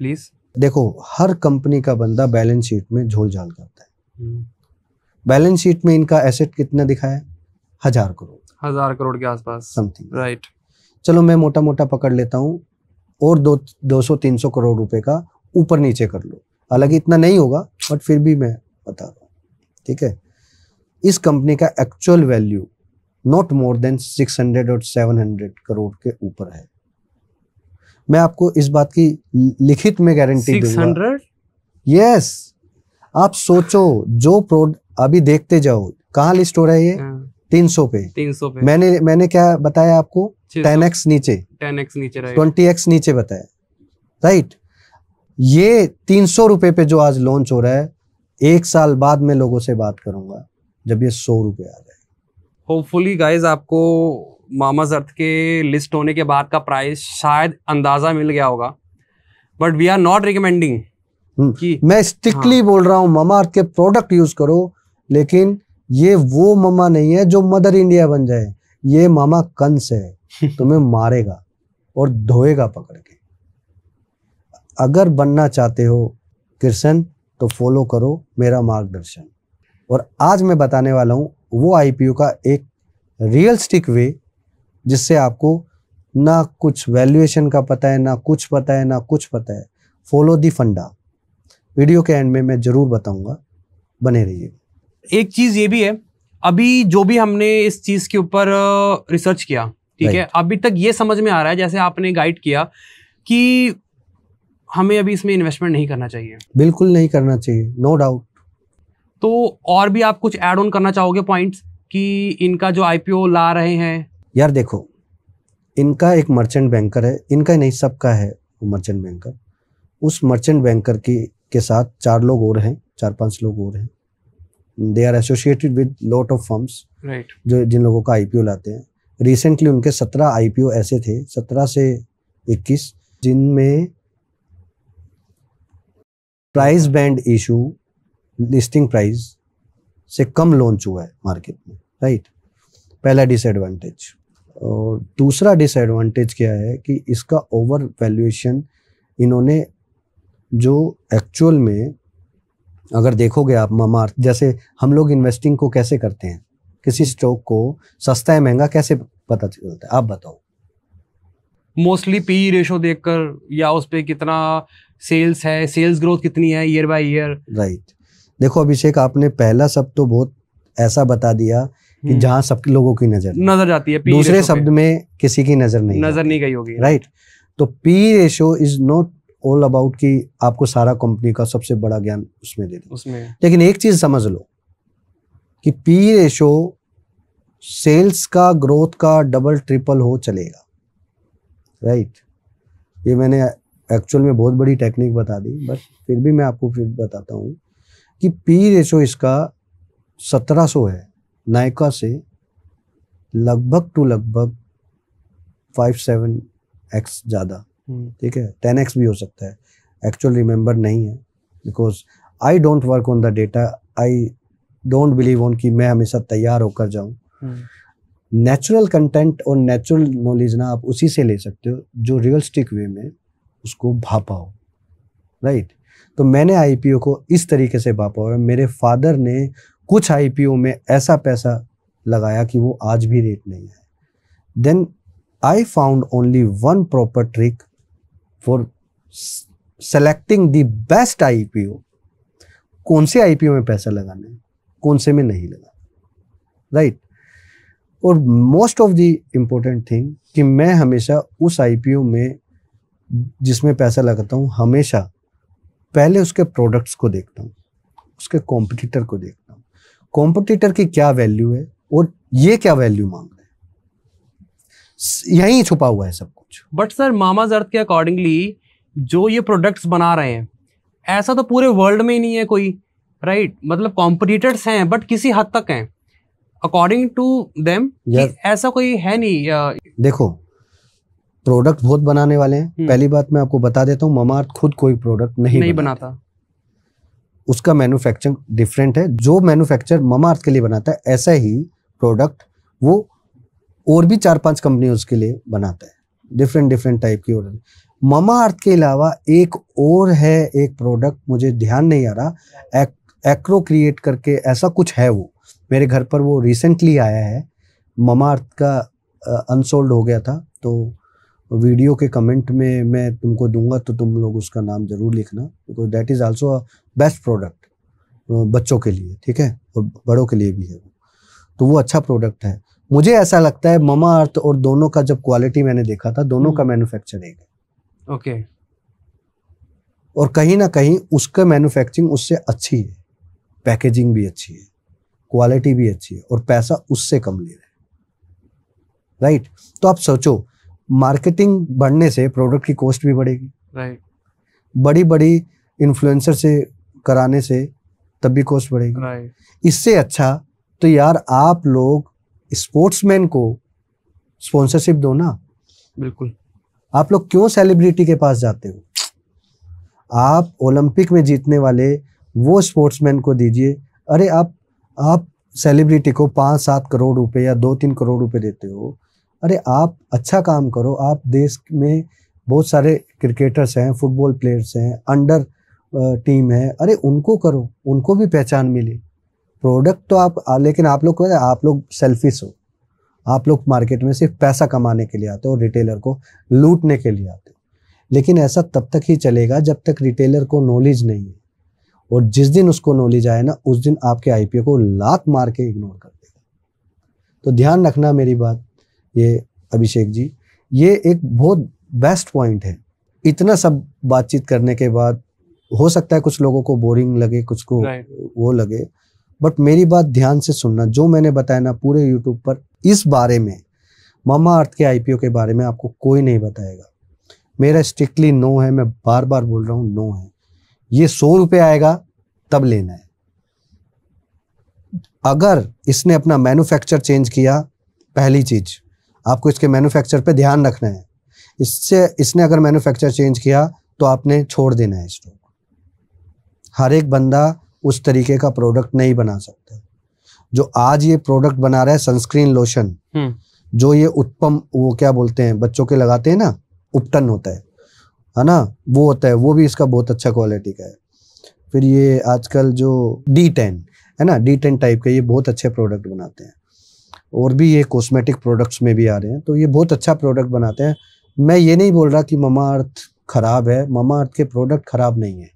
प्लीज। देखो हर कंपनी का बंदा बैलेंस शीट में झोल झाल करता है। बैलेंस शीट में इनका एसेट कितना दिखाया? हजार करोड़, हजार करोड़ के आसपास समथिंग, राइट। चलो मैं मोटा मोटा पकड़ लेता हूँ और दो दो सौ तीन सौ करोड़ रुपए का ऊपर नीचे कर लो, हालांकि इतना नहीं होगा बट फिर भी मैं बता रहा हूँ, ठीक है। इस कंपनी का actual value not more than six hundred और सेवन हंड्रेड करोड़ के ऊपर है। मैं आपको इस बात की लिखित में गारंटी दूंगा। यस, आप सोचो जो प्रोड अभी देखते जाओ कहाँ लिस्ट हो रहा है ये तीन सौ पे, तीन सौ पे मैंने मैंने क्या बताया आपको? टेन एक्स नीचे, टेन एक्स नीचे, ट्वेंटी एक्स नीचे बताया, राइट। ये तीन सौ रुपये पे जो आज लॉन्च हो रहा है, एक साल बाद मैं लोगों से बात करूंगा जब ये सौ रुपये आ जाए। होपफुली गाइज आपको मामाज अर्थ के लिस्ट होने के बाद का प्राइस शायद अंदाजा मिल गया होगा, but we are not recommending कि मैं स्ट्रिक्टली हाँ। बोल रहा हूँ मामा अर्थ के प्रोडक्ट यूज करो, लेकिन ये वो मामा नहीं है जो मदर इंडिया बन जाए। ये मामा कंस है, तुम्हें मारेगा और धोएगा पकड़ के। अगर बनना चाहते हो कृष्ण तो फॉलो करो मेरा मार्गदर्शन। और आज मैं बताने वाला हूँ वो आईपीओ का एक रियलिस्टिक वे जिससे आपको ना कुछ वैल्यूएशन का पता है, ना कुछ पता है, ना कुछ पता है। फॉलो दी फंडा। वीडियो के एंड में मैं जरूर बताऊँगा, बने रहिए। एक चीज़ ये भी है, अभी जो भी हमने इस चीज़ के ऊपर रिसर्च किया, ठीक है, अभी तक ये समझ में आ रहा है जैसे आपने गाइड किया कि हमें अभी इसमें इन्वेस्टमेंट नहीं करना चाहिए, बिल्कुल नहीं करना चाहिए, नो डाउट। तो और भी आप कुछ ऐड ऑन करना चाहोगे पॉइंट्स कि इनका जो आईपीओ ला रहे हैं? यार देखो, इनका एक मर्चेंट बैंकर है, इनका नहीं सबका है वो मर्चेंट बैंकर। उस मर्चेंट बैंकर की के साथ चार लोग और हैं, चार पांच लोग और हैं। They are associated with lot of firms right, जो जिन लोगों का आईपीओ लाते हैं। रिसेंटली उनके सत्रह आईपीओ ऐसे थे, सत्रह से इक्कीस, जिनमें price band issue listing price से कम लॉन्च हुआ है मार्केट में, राइट। पहला डिसएडवांटेज। और दूसरा डिसएडवांटेज क्या है कि इसका ओवर वैल्यूएशन इन्होंने, जो एक्चुअल में अगर देखोगे आप मामा, जैसे हम लोग इन्वेस्टिंग को कैसे करते हैं, किसी स्टॉक को सस्ता है महंगा कैसे पता चलता है, आप बताओ? मोस्टली पी रेशो देखकर या उस पर कितना सेल्स है, सेल्स ग्रोथ कितनी है ईयर बाय ईयर, राइट। देखो अभिषेक, आपने पहला शब्द तो बहुत ऐसा बता दिया कि जहाँ सब लोगों की नजर नजर जाती है, दूसरे शब्द में किसी की नजर नहीं नजर नहीं गई होगी, राइट। तो P ratio is not all about कि आपको सारा कंपनी का सबसे बड़ा ज्ञान उसमें दे दो उसमें। लेकिन एक चीज समझ लो कि पी रेशो सेल्स का ग्रोथ का डबल ट्रिपल हो चलेगा, राइट। ये मैंने एक्चुअल में बहुत बड़ी टेक्निक बता दी, बट फिर भी मैं आपको फिर बताता हूँ कि पी रेशो इसका सत्रह सौ है, नायका से लगभग टू लगभग फाइव सेवन एक्स ज़्यादा, ठीक है, टेन एक्स भी हो सकता है। एक्चुअल रिमेंबर नहीं है because I don't work on the data, I don't believe on कि मैं हमेशा तैयार होकर जाऊँ। नेचुरल कंटेंट और नेचुरल नॉलेज ना आप उसी से ले सकते हो जो रियलिस्टिक वे में उसको भापा हो, राइट। तो मैंने आईपीओ को इस तरीके से भापा हुआ है। मेरे फादर ने कुछ आईपीओ में ऐसा पैसा लगाया कि वो आज भी रेट नहीं है। Then I found only one proper trick for selecting the best IPO, कौन से आईपीओ में पैसा लगाना है, कौन से में नहीं लगाना, राइट। और most of the important thing कि मैं हमेशा उस आईपीओ में जिसमें पैसा लगाता हूँ, हमेशा पहले उसके प्रोडक्ट्स को देखता हूँ, उसके कॉम्पिटिटर को देखता हूँ, कॉम्पिटिटर की क्या वैल्यू है और ये क्या वैल्यू मांग रहा है, यहीं छुपा हुआ है सब कुछ। बट सर, मामाज अर्थ के अकॉर्डिंगली जो ये प्रोडक्ट्स बना रहे हैं, ऐसा तो पूरे वर्ल्ड में ही नहीं है कोई, राइट। मतलब कॉम्पिटिटर्स हैं बट किसी हद तक हैं अकॉर्डिंग टू देम, ऐसा कोई है नहीं। देखो, प्रोडक्ट बहुत बनाने वाले हैं। पहली बात मैं आपको बता देता हूँ, मामा अर्थ खुद कोई प्रोडक्ट नहीं, नहीं बनाता, बनाता। उसका मैन्युफैक्चर डिफरेंट है। जो मैन्युफैक्चर मामा अर्थ के लिए बनाता है, ऐसा ही प्रोडक्ट वो और भी चार पांच कंपनियां उसके लिए बनाता है, डिफरेंट डिफरेंट टाइप की। और मामा अर्थ के अलावा एक और है एक प्रोडक्ट, मुझे ध्यान नहीं आ रहा, एक, एक्रो क्रिएट करके ऐसा कुछ है। वो मेरे घर पर वो रिसेंटली आया है, मामा अर्थ का अनसोल्ड हो गया था, तो वीडियो के कमेंट में मैं तुमको दूंगा, तो तुम लोग उसका नाम जरूर लिखना, because that is also a best product बच्चों के लिए, ठीक है, और बड़ों के लिए भी है वो। तो वो अच्छा प्रोडक्ट है। मुझे ऐसा लगता है मामा अर्थ और दोनों का जब क्वालिटी मैंने देखा था, दोनों का मैन्युफैक्चर एक है, ओके, और कहीं ना कहीं उसका मैन्युफैक्चरिंग उससे अच्छी है, पैकेजिंग भी अच्छी है, क्वालिटी भी अच्छी है, और पैसा उससे कम ले रहा है, राइट। तो आप सोचो, मार्केटिंग बढ़ने से प्रोडक्ट की कॉस्ट भी बढ़ेगी, राइट right. बड़ी बड़ी इन्फ्लुएंसर से कराने से तब भी कॉस्ट बढ़ेगी, राइट right. इससे अच्छा तो यार आप लोग स्पोर्ट्समैन को स्पॉन्सरशिप दो ना। बिल्कुल। आप लोग क्यों सेलिब्रिटी के पास जाते हो? आप ओलंपिक में जीतने वाले वो स्पोर्ट्समैन को दीजिए। अरे आप आप सेलिब्रिटी को पाँच सात करोड़ रुपए या दो तीन करोड़ रुपए देते हो, अरे आप अच्छा काम करो। आप देश में बहुत सारे क्रिकेटर्स हैं, फुटबॉल प्लेयर्स हैं, अंडर टीम है, अरे उनको करो, उनको भी पहचान मिले। प्रोडक्ट तो आप, लेकिन आप लोग आप लोग सेल्फिश हो, आप लोग मार्केट में सिर्फ पैसा कमाने के लिए आते हो, रिटेलर को लूटने के लिए आते हो। लेकिन ऐसा तब तक ही चलेगा जब तक रिटेलर को नॉलेज नहीं है, और जिस दिन उसको नॉलेज आए ना, उस दिन आपके आईपीओ को लात मार के इग्नोर कर देगा। तो ध्यान रखना मेरी बात, ये अभिषेक जी, ये एक बहुत बेस्ट पॉइंट है। इतना सब बातचीत करने के बाद हो सकता है कुछ लोगों को बोरिंग लगे, कुछ को वो लगे, बट मेरी बात ध्यान से सुनना, जो मैंने बताया ना पूरे यूट्यूब पर इस बारे में, मामा अर्थ के आईपीओ के बारे में आपको कोई नहीं बताएगा। मेरा स्ट्रिक्टली नो है, मैं बार बार बोल रहा हूँ नो है। ये सौ रुपए आएगा तब लेना है। अगर इसने अपना मैन्युफैक्चर चेंज किया, पहली चीज आपको इसके मैन्युफैक्चर पे ध्यान रखना है। इससे इसने अगर मैन्युफैक्चर चेंज किया तो आपने छोड़ देना है स्टॉक। हर एक बंदा उस तरीके का प्रोडक्ट नहीं बना सकता जो आज ये प्रोडक्ट बना रहा है। सनस्क्रीन लोशन जो ये उत्पम, वो क्या बोलते हैं, बच्चों के लगाते हैं ना, उपटन होता है है ना, वो होता है, वो भी इसका बहुत अच्छा क्वालिटी का है। फिर ये आजकल जो डी टेन है ना, डी टेन टाइप के, ये बहुत अच्छे प्रोडक्ट बनाते हैं। और भी ये कॉस्मेटिक प्रोडक्ट्स में भी आ रहे हैं, तो ये बहुत अच्छा प्रोडक्ट बनाते हैं। मैं ये नहीं बोल रहा कि मामा अर्थ खराब है, मामा अर्थ के प्रोडक्ट खराब नहीं है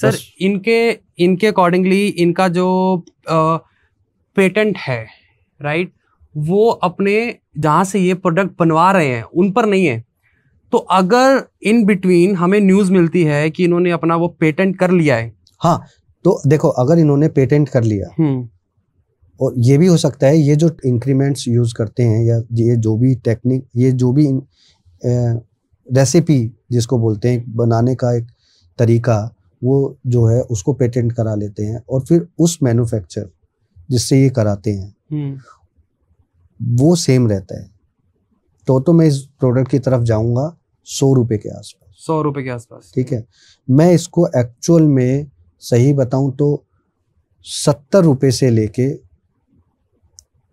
सर। इनके इनके अकॉर्डिंगली इनका जो पेटेंट है राइट, वो अपने जहाँ से ये प्रोडक्ट बनवा रहे हैं उन पर नहीं है। तो अगर इन बिटवीन हमें न्यूज़ मिलती है कि इन्होंने अपना वो पेटेंट कर लिया है, हाँ, तो देखो अगर इन्होंने पेटेंट कर लिया, और ये भी हो सकता है ये जो इंक्रीमेंट्स यूज़ करते हैं या ये जो भी टेक्निक, ये जो भी रेसिपी जिसको बोलते हैं, बनाने का एक तरीका, वो जो है उसको पेटेंट करा लेते हैं। और फिर उस मैन्युफैक्चर जिससे ये कराते हैं वो सेम रहता है। तो तो मैं इस प्रोडक्ट की तरफ जाऊंगा सौ रुपए के आसपास, सौ रुपए के आसपास, ठीक है। मैं इसको एक्चुअल में सही बताऊं तो सत्तर रुपए से लेके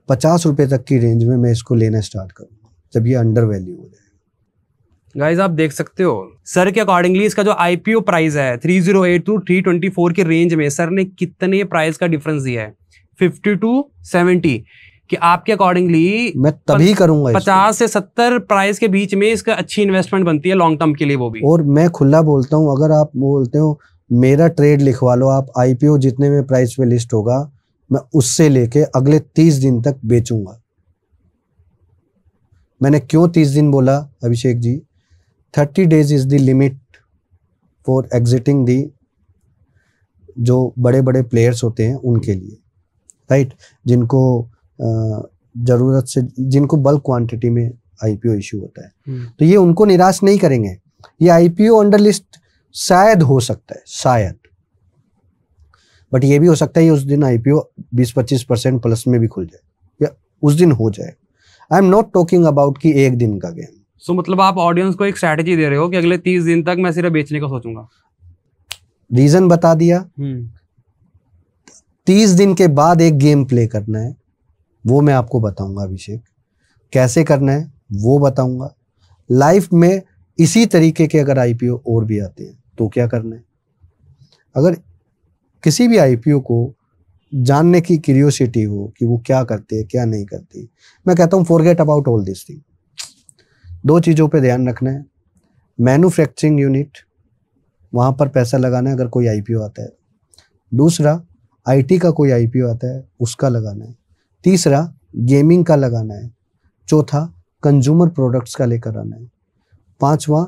पचास रुपए तक की रेंज में मैं इसको लेना स्टार्ट करूंगा, जब ये अंडर वैल्यू हो जाएगा। गाइज आप देख सकते हो सर के अकॉर्डिंगली इसका जो आईपीओ प्राइस है three zero eight two three twenty four के रेंज में सर ने कितने प्राइस का डिफरेंस दिया है, फिफ्टी टू सेवेंटी, कि आपके अकॉर्डिंगली मैं तभी करूंगा। पचास से सत्तर प्राइस के बीच में इसका अच्छी इन्वेस्टमेंट बनती है लॉन्ग टर्म के लिए, वो भी। और मैं खुला बोलता हूं, अगर आप बोलते हो मेरा ट्रेड लिखवा लो आप, आईपीओ जितने में प्राइस पे लिस्ट होगा मैं उससे लेके अगले तीस दिन तक बेचूंगा। मैंने क्यों तीस दिन बोला Abhishek ji? Thirty days is the limit for exiting the, जो बड़े बड़े प्लेयर्स होते हैं उनके लिए, राइट, जिनको जरूरत से, जिनको बल्क क्वांटिटी में आईपीओ इश्यू होता है। तो ये उनको निराश नहीं करेंगे। ये आईपीओ अंडर लिस्ट शायद हो सकता है, शायद, बट ये भी हो सकता है ये उस दिन आईपीओ बीस पच्चीस परसेंट प्लस में भी खुल जाए या उस दिन हो जाए। I am not talking about कि एक दिन का गेम। सो so, मतलब आप ऑडियंस को एक स्ट्रेटेजी दे रहे हो कि अगले तीस दिन तक मैं सिर्फ बेचने का सोचूंगा। रीजन बता दिया। तीस दिन के बाद एक गेम प्ले करना है, वो मैं आपको बताऊंगा अभिषेक, कैसे करना है वो बताऊंगा। लाइफ में इसी तरीके के अगर आईपीओ और भी आते हैं तो क्या करना है। अगर किसी भी आईपीओ को जानने की क्यूरियोसिटी हो कि वो क्या करते हैं क्या नहीं करते, मैं कहता हूँ forget about all this thing. दो चीज़ों पे ध्यान रखना है, मैन्युफैक्चरिंग यूनिट, वहाँ पर पैसा लगाना है अगर कोई आईपीओ आता है। दूसरा, आईटी का कोई आईपीओ आता है उसका लगाना है। तीसरा, गेमिंग का लगाना है। चौथा, कंज्यूमर प्रोडक्ट्स का लेकर आना है। पांचवा,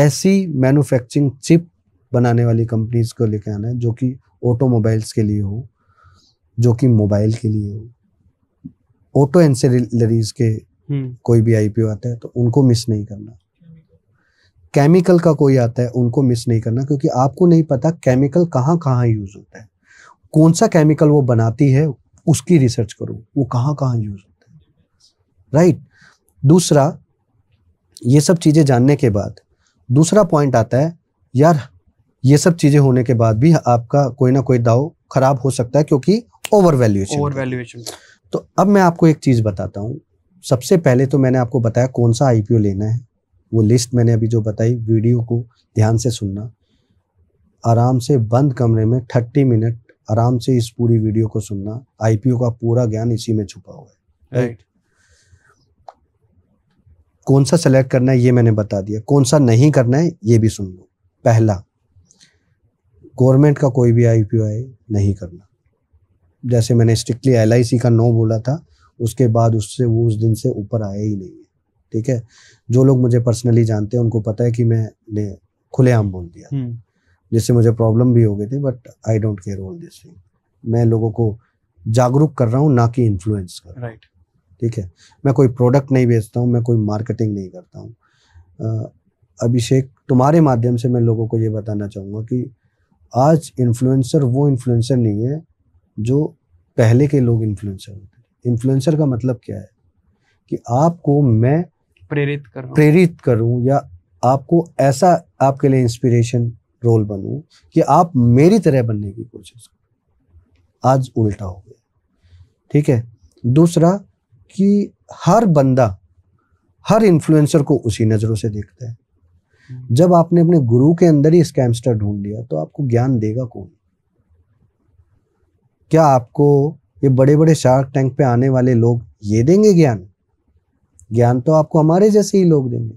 ऐसी मैन्युफैक्चरिंग चिप बनाने वाली कंपनीज को लेकर आना है जो कि ऑटोमोबाइल्स के लिए हो, जो कि मोबाइल के लिए हो। ऑटो एंसिलरीज के कोई भी आईपीओ आता है तो उनको मिस नहीं करना। केमिकल का कोई आता है उनको मिस नहीं करना, क्योंकि आपको नहीं पता केमिकल कहाँ कहाँ यूज होता है, कौन सा केमिकल वो बनाती है, उसकी रिसर्च करो, वो कहाँ कहाँ यूज होता है, राइट। दूसरा, ये सब चीज़ें जानने के बाद दूसरा पॉइंट आता है, यार ये सब चीज़ें होने के बाद भी आपका कोई ना कोई दाव खराब हो सकता है क्योंकि ओवर वैल्यूएशन ओवर वैल्यूएशन। तो अब मैं आपको एक चीज़ बताता हूँ। सबसे पहले तो मैंने आपको बताया कौन सा आईपीओ लेना है, वो लिस्ट मैंने अभी जो बताई। वीडियो को ध्यान से सुनना, आराम से बंद कमरे में थर्टी मिनट आराम से इस पूरी वीडियो को सुनना। आईपीओ का पूरा ज्ञान इसी में छुपा हुआ है, राइट right. कौन सा सेलेक्ट करना है ये मैंने बता दिया, कौन सा नहीं करना है ये भी सुन लो। पहला, गवर्नमेंट का कोई भी आईपीओ है नहीं करना। जैसे मैंने स्ट्रिक्टली एल आई सी का नो बोला था, उसके बाद उससे वो उस दिन से ऊपर आया ही नहीं है, ठीक है। जो लोग मुझे पर्सनली जानते हैं उनको पता है कि मैंने खुलेआम बोल दिया, जिससे मुझे प्रॉब्लम भी हो गई थी, but I don't care all this thing. मैं लोगों को जागरूक कर रहा हूँ, ना कि इन्फ्लुएंस कर। राइट, ठीक है। मैं कोई प्रोडक्ट नहीं बेचता हूँ, मैं कोई मार्केटिंग नहीं करता हूँ। अभिषेक, तुम्हारे माध्यम से मैं लोगों को ये बताना चाहूँगा कि आज इन्फ्लुएंसर वो इन्फ्लुएंसर नहीं है जो पहले के लोग इन्फ्लुएंसर होते हैं। इन्फ्लुएंसर का मतलब क्या है कि आपको मैं प्रेरित करूँ प्रेरित करूँ या आपको ऐसा आपके लिए इंस्पिरेशन रोल बनूं कि आप मेरी तरह बनने की कोशिश करें। आज उल्टा हो गया, ठीक है। दूसरा कि हर बंदा हर इन्फ्लुएंसर को उसी नज़रों से देखता है। जब आपने अपने गुरु के अंदर ही स्कैमस्टर ढूंढ लिया तो आपको ज्ञान देगा कौन? क्या आपको ये बड़े बड़े शार्क टैंक पे आने वाले लोग ये देंगे ज्ञान? ज्ञान तो आपको हमारे जैसे ही लोग देंगे,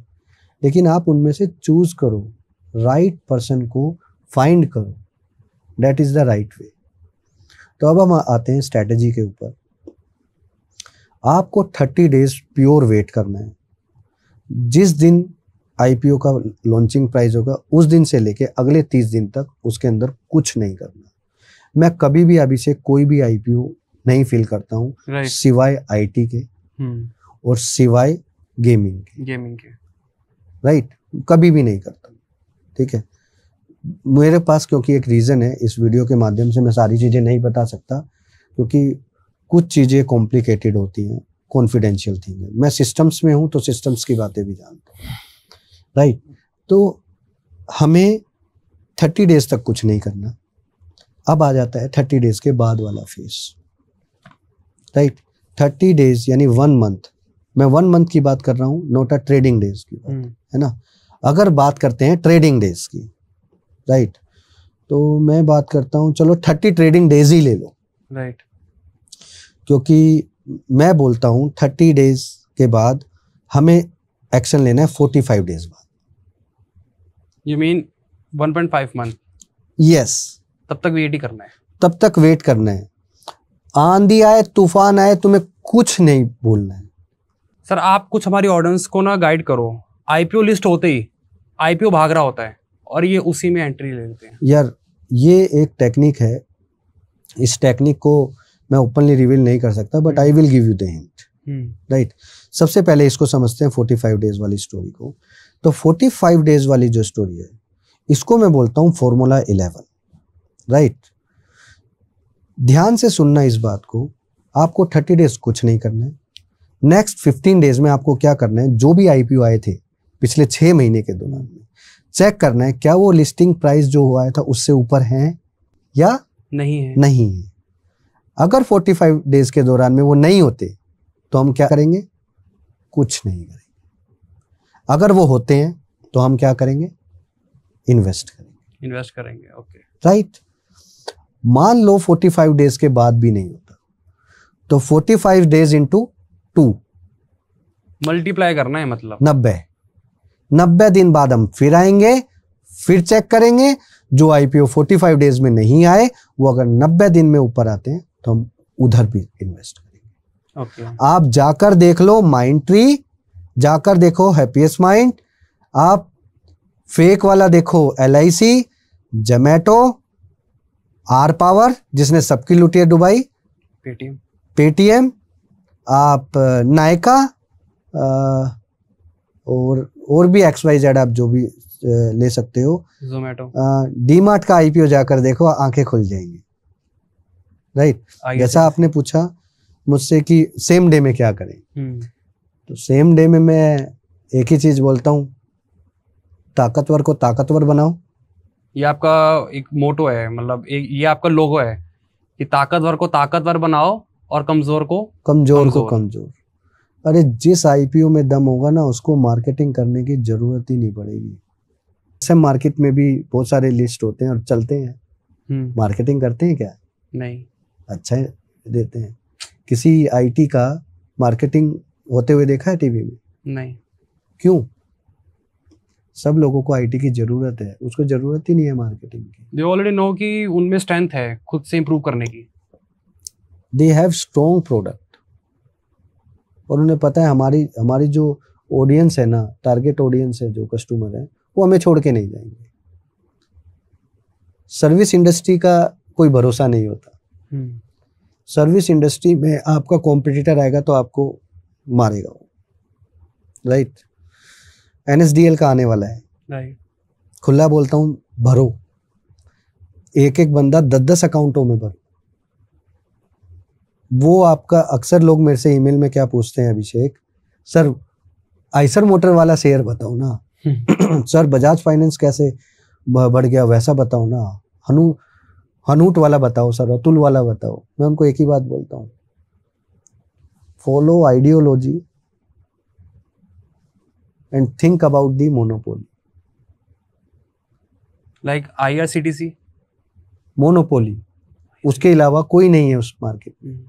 लेकिन आप उनमें से चूज करो, राइट पर्सन को फाइंड करो। That is the right way. तो अब हम आते हैं स्ट्रैटेजी के ऊपर। आपको थर्टी डेज प्योर वेट करना है। जिस दिन आईपीओ का लॉन्चिंग प्राइस होगा उस दिन से लेके अगले तीस दिन तक उसके अंदर कुछ नहीं करना। मैं कभी भी अभिषेक कोई भी आईपीओ नहीं फील करता हूँ, right. सिवाय आईटी के hmm. और सिवाय गेमिंग के गेमिंग के राइट right? कभी भी नहीं करता, ठीक है। मेरे पास क्योंकि एक रीज़न है, इस वीडियो के माध्यम से मैं सारी चीज़ें नहीं बता सकता क्योंकि कुछ चीज़ें कॉम्प्लिकेटेड होती हैं, कॉन्फिडेंशियल थिंग है। मैं सिस्टम्स में हूँ तो सिस्टम्स की बातें भी जानता हूँ, राइट right. तो हमें थर्टी डेज तक कुछ नहीं करना। अब आ जाता है थर्टी डेज के बाद वाला फेस, राइट। थर्टी डेज यानी वन मंथ, मैं वन मंथ की बात कर रहा हूँ, नोट अ ट्रेडिंग डेज की बात है ना। अगर बात करते हैं ट्रेडिंग डेज की, राइट right. तो मैं बात करता हूँ, चलो थर्टी ट्रेडिंग डेज ही ले लो, राइट right. क्योंकि मैं बोलता हूँ थर्टी डेज के बाद हमें एक्शन लेना है पैंतालीस डेज बाद। You mean one point five month? Yes. तब तक वेट ही करना है। तब तक वेट करना है। आंधी आए, तूफान आए, तुम्हें कुछ नहीं बोलना है। सर, आप कुछ हमारी ऑडियंस को ना गाइड करो। आईपीओ लिस्ट होते ही आईपीओ भाग रहा होता है और ये उसी में एंट्री ले लेते हैं। यार, ये एक टेक्निक है। इस टेक्निक को मैं ओपनली रिवील नहीं कर सकता, but I will give you the hint, right right. सबसे पहले इसको समझते हैं पैंतालीस डेज वाली स्टोरी को। तो पैंतालीस डेज वाली जो स्टोरी है इसको मैं बोलता हूँ फॉर्मूला इलेवन, राइट। ध्यान से सुनना इस बात को। आपको तीस डेज कुछ नहीं करना है। नेक्स्ट पंद्रह डेज में आपको क्या करना है, जो भी आईपीओ आए थे पिछले छः महीने के दौरान में चेक करना है क्या वो लिस्टिंग प्राइस जो हुआ था उससे ऊपर है या नहीं है। नहीं है। अगर पैंतालीस डेज के दौरान में वो नहीं होते तो हम क्या करेंगे, कुछ नहीं करेंगे। अगर वो होते हैं तो हम क्या करेंगे, इन्वेस्ट करेंगे इन्वेस्ट करेंगे ओके, राइट। मान लो पैंतालीस डेज के बाद भी नहीं होता तो पैंतालीस डेज इंटू टू मल्टीप्लाई करना है, मतलब नब्बे। नब्बे दिन बाद हम फिर आएंगे, फिर चेक करेंगे। जो आईपीओ पैंतालीस डेज में नहीं आए वो अगर नब्बे दिन में ऊपर आते हैं तो हम उधर भी इन्वेस्ट करेंगे। Okay. आप जाकर देख लो, माइंड ट्री जाकर देखो, हैप्पीएस्ट माइंड, आप फेक वाला देखो, L I C, Zomato, R power जिसने सबकी लुटी है दुबई, पेटीएम पेटीएम आप नायका, और और भी एक्स वाई जेड आप जो भी ले सकते हो, जोमैटो, डी-मार्ट का आईपीओ जाकर देखो, आंखें खुल जाएंगी, राइट right. जैसा आपने पूछा मुझसे कि सेम डे में क्या करें, तो सेम डे में मैं एक ही चीज बोलता हूँ, ताकतवर को ताकतवर बनाओ। ये आपका एक मोटो है, मतलब ये आपका लोगो है कि ताकतवर को ताकतवर बनाओ और कमजोर को कमजोर को कमजोर। अरे, जिस आईपीओ में दम होगा ना उसको मार्केटिंग करने की जरूरत ही नहीं पड़ेगी। ऐसे मार्केट में भी बहुत सारे लिस्ट होते हैं और चलते हैं, मार्केटिंग करते हैं क्या? नहीं, अच्छा देते हैं। किसी आईटी का मार्केटिंग होते हुए देखा है टीवी में? नहीं। क्यों? सब लोगों को आईटी की जरूरत है, उसको जरूरत ही नहीं है मार्केटिंग की। दे ऑलरेडी नो कि उनमें स्ट्रेंथ है खुद से इंप्रूव करने की। दे हैव स्ट्रॉन्ग प्रोडक्ट, और उन्हें पता है हमारी हमारी जो ऑडियंस है ना, टारगेट ऑडियंस है, जो कस्टमर है, वो हमें छोड़ के नहीं जाएंगे। सर्विस इंडस्ट्री का कोई भरोसा नहीं होता। सर्विस इंडस्ट्री में आपका कॉम्पिटिटर आएगा तो आपको मारेगा, right right? N S D L का आने वाला है, right. खुला बोलता हूँ, भरो, एक एक बंदा दस दस अकाउंटों में भरो। वो आपका अक्सर लोग मेरे से ईमेल में क्या पूछते हैं, अभिषेक सर आइसर मोटर वाला शेयर बताओ ना, सर बजाज फाइनेंस कैसे बढ़ गया वैसा बताओ ना, हनु हनूट वाला बताओ सर, अतुल वाला बताओ। मैं उनको एक ही बात बोलता हूँ, follow ideology and think about the monopoly. Like I R C T C monopoly, उसके अलावा कोई नहीं है उस मार्केट में।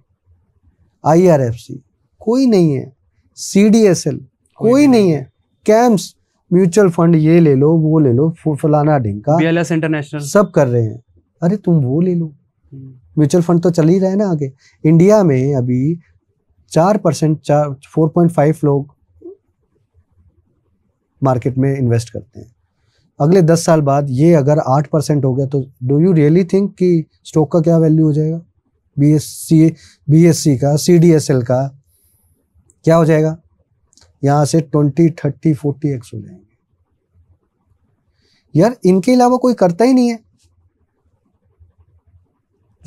आई आर एफ सी कोई नहीं है, सी डी एस एल कोई नहीं है, कैम्स म्यूचुअल फंड ये ले लो वो ले लो फलाना ढिंका, बी एल एस इंटरनेशनल सब कर रहे हैं, अरे तुम वो ले लो। म्यूचुअल फंड तो चल ही रहे ना आगे। इंडिया में अभी चार परसेंट चार फोर पॉइंट फाइव लोग मार्केट में इन्वेस्ट करते हैं। अगले दस साल बाद ये अगर आठ परसेंट हो गया तो डू यू रियली थिंक कि स्टॉक का क्या वैल्यू हो जाएगा? बीएससी बीएससी का, सी डी एस एल का क्या हो जाएगा? यहाँ से ट्वेंटी थर्टी फोर्टी एक्स हो जाएंगे यार। इनके अलावा कोई करता ही नहीं है,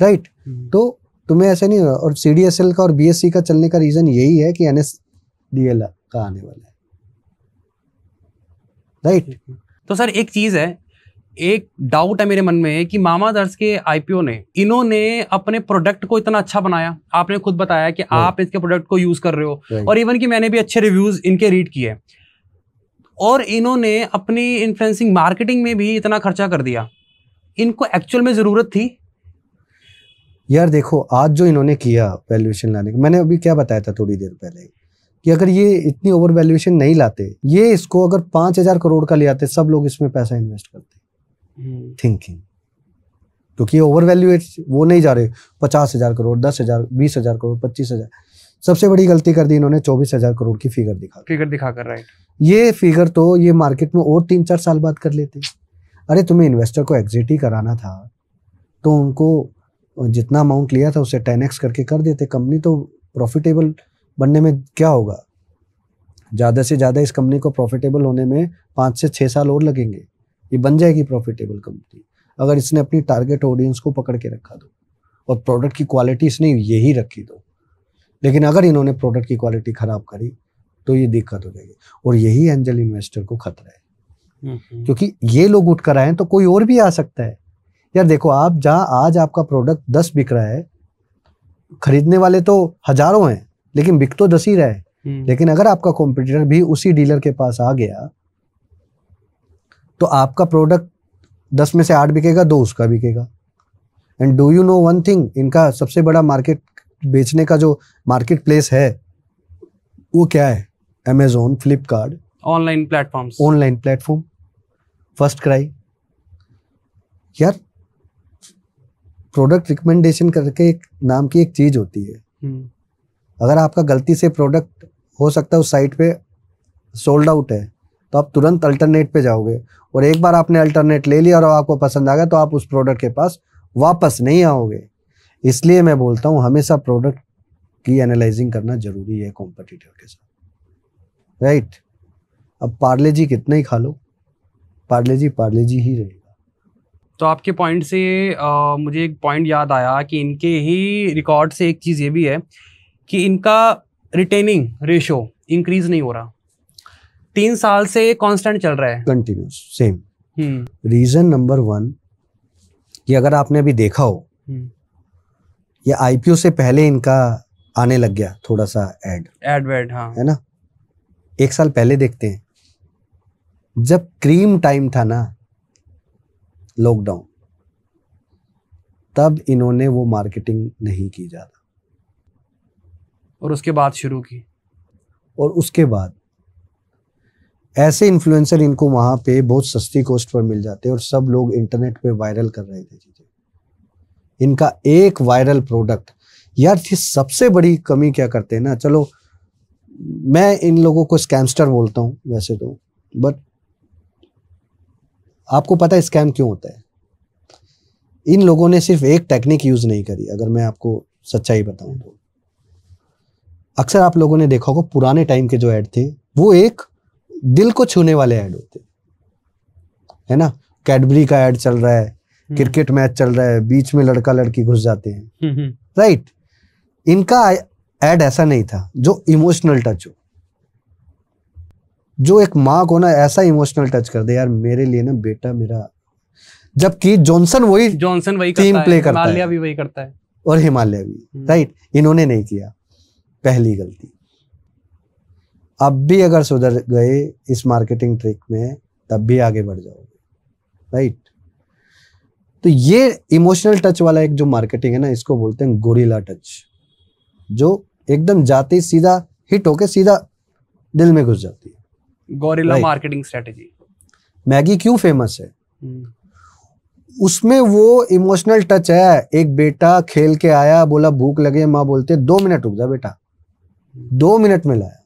राइट right? तो तुम्हें ऐसा नहीं होगा। और सी डी एस एल का और बी एस ई का चलने का रीजन यही है कि एन एस डी एल का आने वाला है, राइट right? तो सर एक चीज है, एक डाउट है मेरे मन में कि मामा दर्ज के आई पी ओ ने इन्होंने अपने प्रोडक्ट को इतना अच्छा बनाया, आपने खुद बताया कि आप इसके प्रोडक्ट को यूज कर रहे हो, और इवन कि मैंने भी अच्छे रिव्यूज इनके रीड किए, और इन्होंने अपनी इन्फ्लुएंसिंग मार्केटिंग में भी इतना खर्चा कर दिया। इनको एक्चुअल में जरूरत थी? यार देखो, आज जो इन्होंने किया वैल्यूएशन लाने का, मैंने अभी क्या बताया था थोड़ी देर पहले कि अगर ये इतनी ओवर वैल्यूएशन नहीं लाते, ये इसको अगर पांच हजार करोड़ का ले आते, सब लोग इसमें पैसा इन्वेस्ट करते, थिंकिंग, क्योंकि ये ओवर वैल्यूएट वो नहीं जा रहे। पचास हजार करोड़, दस हजार, बीस हजार करोड़, पच्चीस हजार। सबसे बड़ी गलती कर दी इन्होंने, चौबीस हजार करोड़ की फिगर दिखा फिगर दिखाकर, राइट। ये फिगर तो ये मार्केट में और तीन चार साल बाद कर लेते। अरे तुम्हें इन्वेस्टर को एग्जिट ही कराना था तो उनको जितना अमाउंट लिया था उसे टेन एक्स करके कर देते। कंपनी तो प्रॉफिटेबल बनने में क्या होगा, ज़्यादा से ज़्यादा इस कंपनी को प्रॉफिटेबल होने में पाँच से छः साल और लगेंगे, ये बन जाएगी प्रॉफिटेबल कंपनी अगर इसने अपनी टारगेट ऑडियंस को पकड़ के रखा दो और प्रोडक्ट की क्वालिटी इसने यही रखी दो। लेकिन अगर इन्होंने प्रोडक्ट की क्वालिटी ख़राब करी तो ये दिक्कत हो जाएगी, और यही एंजल इन्वेस्टर को खतरा है, क्योंकि ये लोग उठ कर आए तो कोई और भी आ सकता है। यार देखो, आप जहाँ आज आपका प्रोडक्ट दस बिक रहा है, खरीदने वाले तो हजारों हैं लेकिन बिक तो दस ही रहा है, लेकिन अगर आपका कॉम्पिटिटर भी उसी डीलर के पास आ गया तो आपका प्रोडक्ट दस में से आठ बिकेगा, दो उसका बिकेगा। And do you know one thing, इनका सबसे बड़ा मार्केट बेचने का जो मार्केट प्लेस है वो क्या है? Amazon, Flipkart, online platform online platform first cry. यार प्रोडक्ट रिकमेंडेशन करके एक नाम की एक चीज होती है, अगर आपका गलती से प्रोडक्ट हो सकता है उस साइट पे सोल्ड आउट है तो आप तुरंत अल्टरनेट पे जाओगे, और एक बार आपने अल्टरनेट ले लिया और आपको पसंद आ गया तो आप उस प्रोडक्ट के पास वापस नहीं आओगे। इसलिए मैं बोलता हूँ हमेशा प्रोडक्ट की एनालाइजिंग करना जरूरी है कॉम्पिटिटर के साथ, राइट। अब पार्ले जी कितना ही खा लो, पार्ले जी पार्ले जी ही रहे। तो आपके पॉइंट से आ, मुझे एक पॉइंट याद आया कि इनके ही रिकॉर्ड से एक चीज़ ये भी है कि इनका रिटेनिंग रेशो इंक्रीज नहीं हो रहा, तीन साल से कांस्टेंट चल रहा है, continuous same. Reason number one, ये अगर आपने अभी देखा हो, ये आईपीओ से पहले इनका आने लग गया थोड़ा सा एड एड वेड, हाँ है ना, एक साल पहले देखते हैं जब क्रीम टाइम था ना, लॉकडाउन, तब इन्होंने वो मार्केटिंग नहीं की ज्यादा, और उसके बाद शुरू की, और उसके बाद ऐसे इन्फ्लुएंसर इनको वहां पे बहुत सस्ती कॉस्ट पर मिल जाते और सब लोग इंटरनेट पे वायरल कर रहे थे चीजें। इनका एक वायरल प्रोडक्ट, यार ये सबसे बड़ी कमी क्या करते हैं ना, चलो मैं इन लोगों को स्कैमस्टर बोलता हूँ वैसे तो, बट आपको पता है स्कैम क्यों होता है? इन लोगों ने सिर्फ एक टेक्निक यूज नहीं करी, अगर मैं आपको सच्चाई बताऊं तो। अक्सर आप लोगों ने देखा होगा पुराने टाइम के जो ऐड थे वो एक दिल को छूने वाले ऐड होते है ना। कैडबरी का ऐड चल रहा है, क्रिकेट मैच चल रहा है, बीच में लड़का लड़की घुस जाते हैं, राइट। इनका ऐड ऐसा नहीं था जो इमोशनल टच हो, जो एक माँ को ना ऐसा इमोशनल टच कर दे, यार मेरे लिए ना बेटा मेरा। जबकि जॉनसन वही जॉनसन वही टीम प्ले करता है, हिमालय भी वही करता है और हिमालय भी, राइट। इन्होंने नहीं किया, पहली गलती। अब भी अगर सुधर गए इस मार्केटिंग ट्रिक में तब भी आगे बढ़ जाओगे, राइट। तो ये इमोशनल टच वाला एक जो मार्केटिंग है ना, इसको बोलते हैं गोरिल्ला टच, जो एकदम जाते सीधा हिट होके सीधा दिल में घुस जाती है, गोरिल्ला मार्केटिंग स्ट्रेटजी। मैगी क्यों फेमस है? उसमें वो इमोशनल टच है। एक बेटा खेल के आया, बोला भूख लगे, माँ बोलते दो मिनट रुक जा बेटा, दो मिनट में लाया,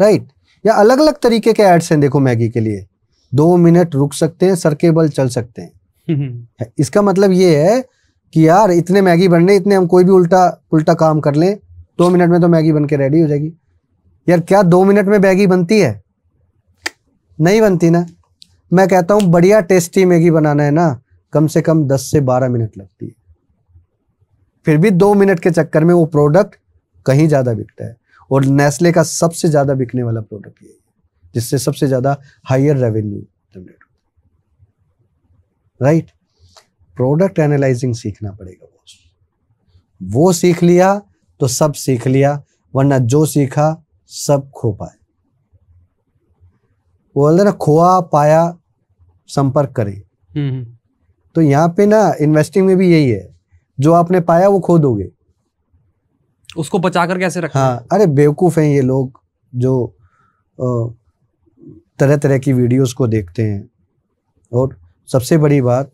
राइट। या अलग अलग तरीके के एड्स हैं देखो मैगी के लिए, दो मिनट रुक सकते हैं, सर के बल चल सकते हैं। इसका मतलब ये है कि यार इतने मैगी बनने, इतने हम कोई भी उल्टा उल्टा काम कर लें, दो मिनट में तो मैगी बन के रेडी हो जाएगी। यार क्या दो मिनट में मैगी बनती है? नहीं बनती ना। मैं कहता हूँ बढ़िया टेस्टी मैगी बनाना है ना, कम से कम दस से बारह मिनट लगती है, फिर भी दो मिनट के चक्कर में वो प्रोडक्ट कहीं ज़्यादा बिकता है। और नेस्ले का सबसे ज़्यादा बिकने वाला प्रोडक्ट ये है, जिससे सबसे ज़्यादा हायर रेवेन्यू जनरेट होता है, राइट। प्रोडक्ट एनालाइजिंग सीखना पड़ेगा बॉस। वो सीख लिया तो सब सीख लिया, वरना जो सीखा सब खो पाए। वो बोलते ना खोआ पाया संपर्क करे, तो यहाँ पे ना इन्वेस्टिंग में भी यही है, जो आपने पाया वो खो दोगे, उसको बचा कर कैसे रखना। हाँ, अरे बेवकूफ हैं ये लोग जो तरह तरह की वीडियोस को देखते हैं। और सबसे बड़ी बात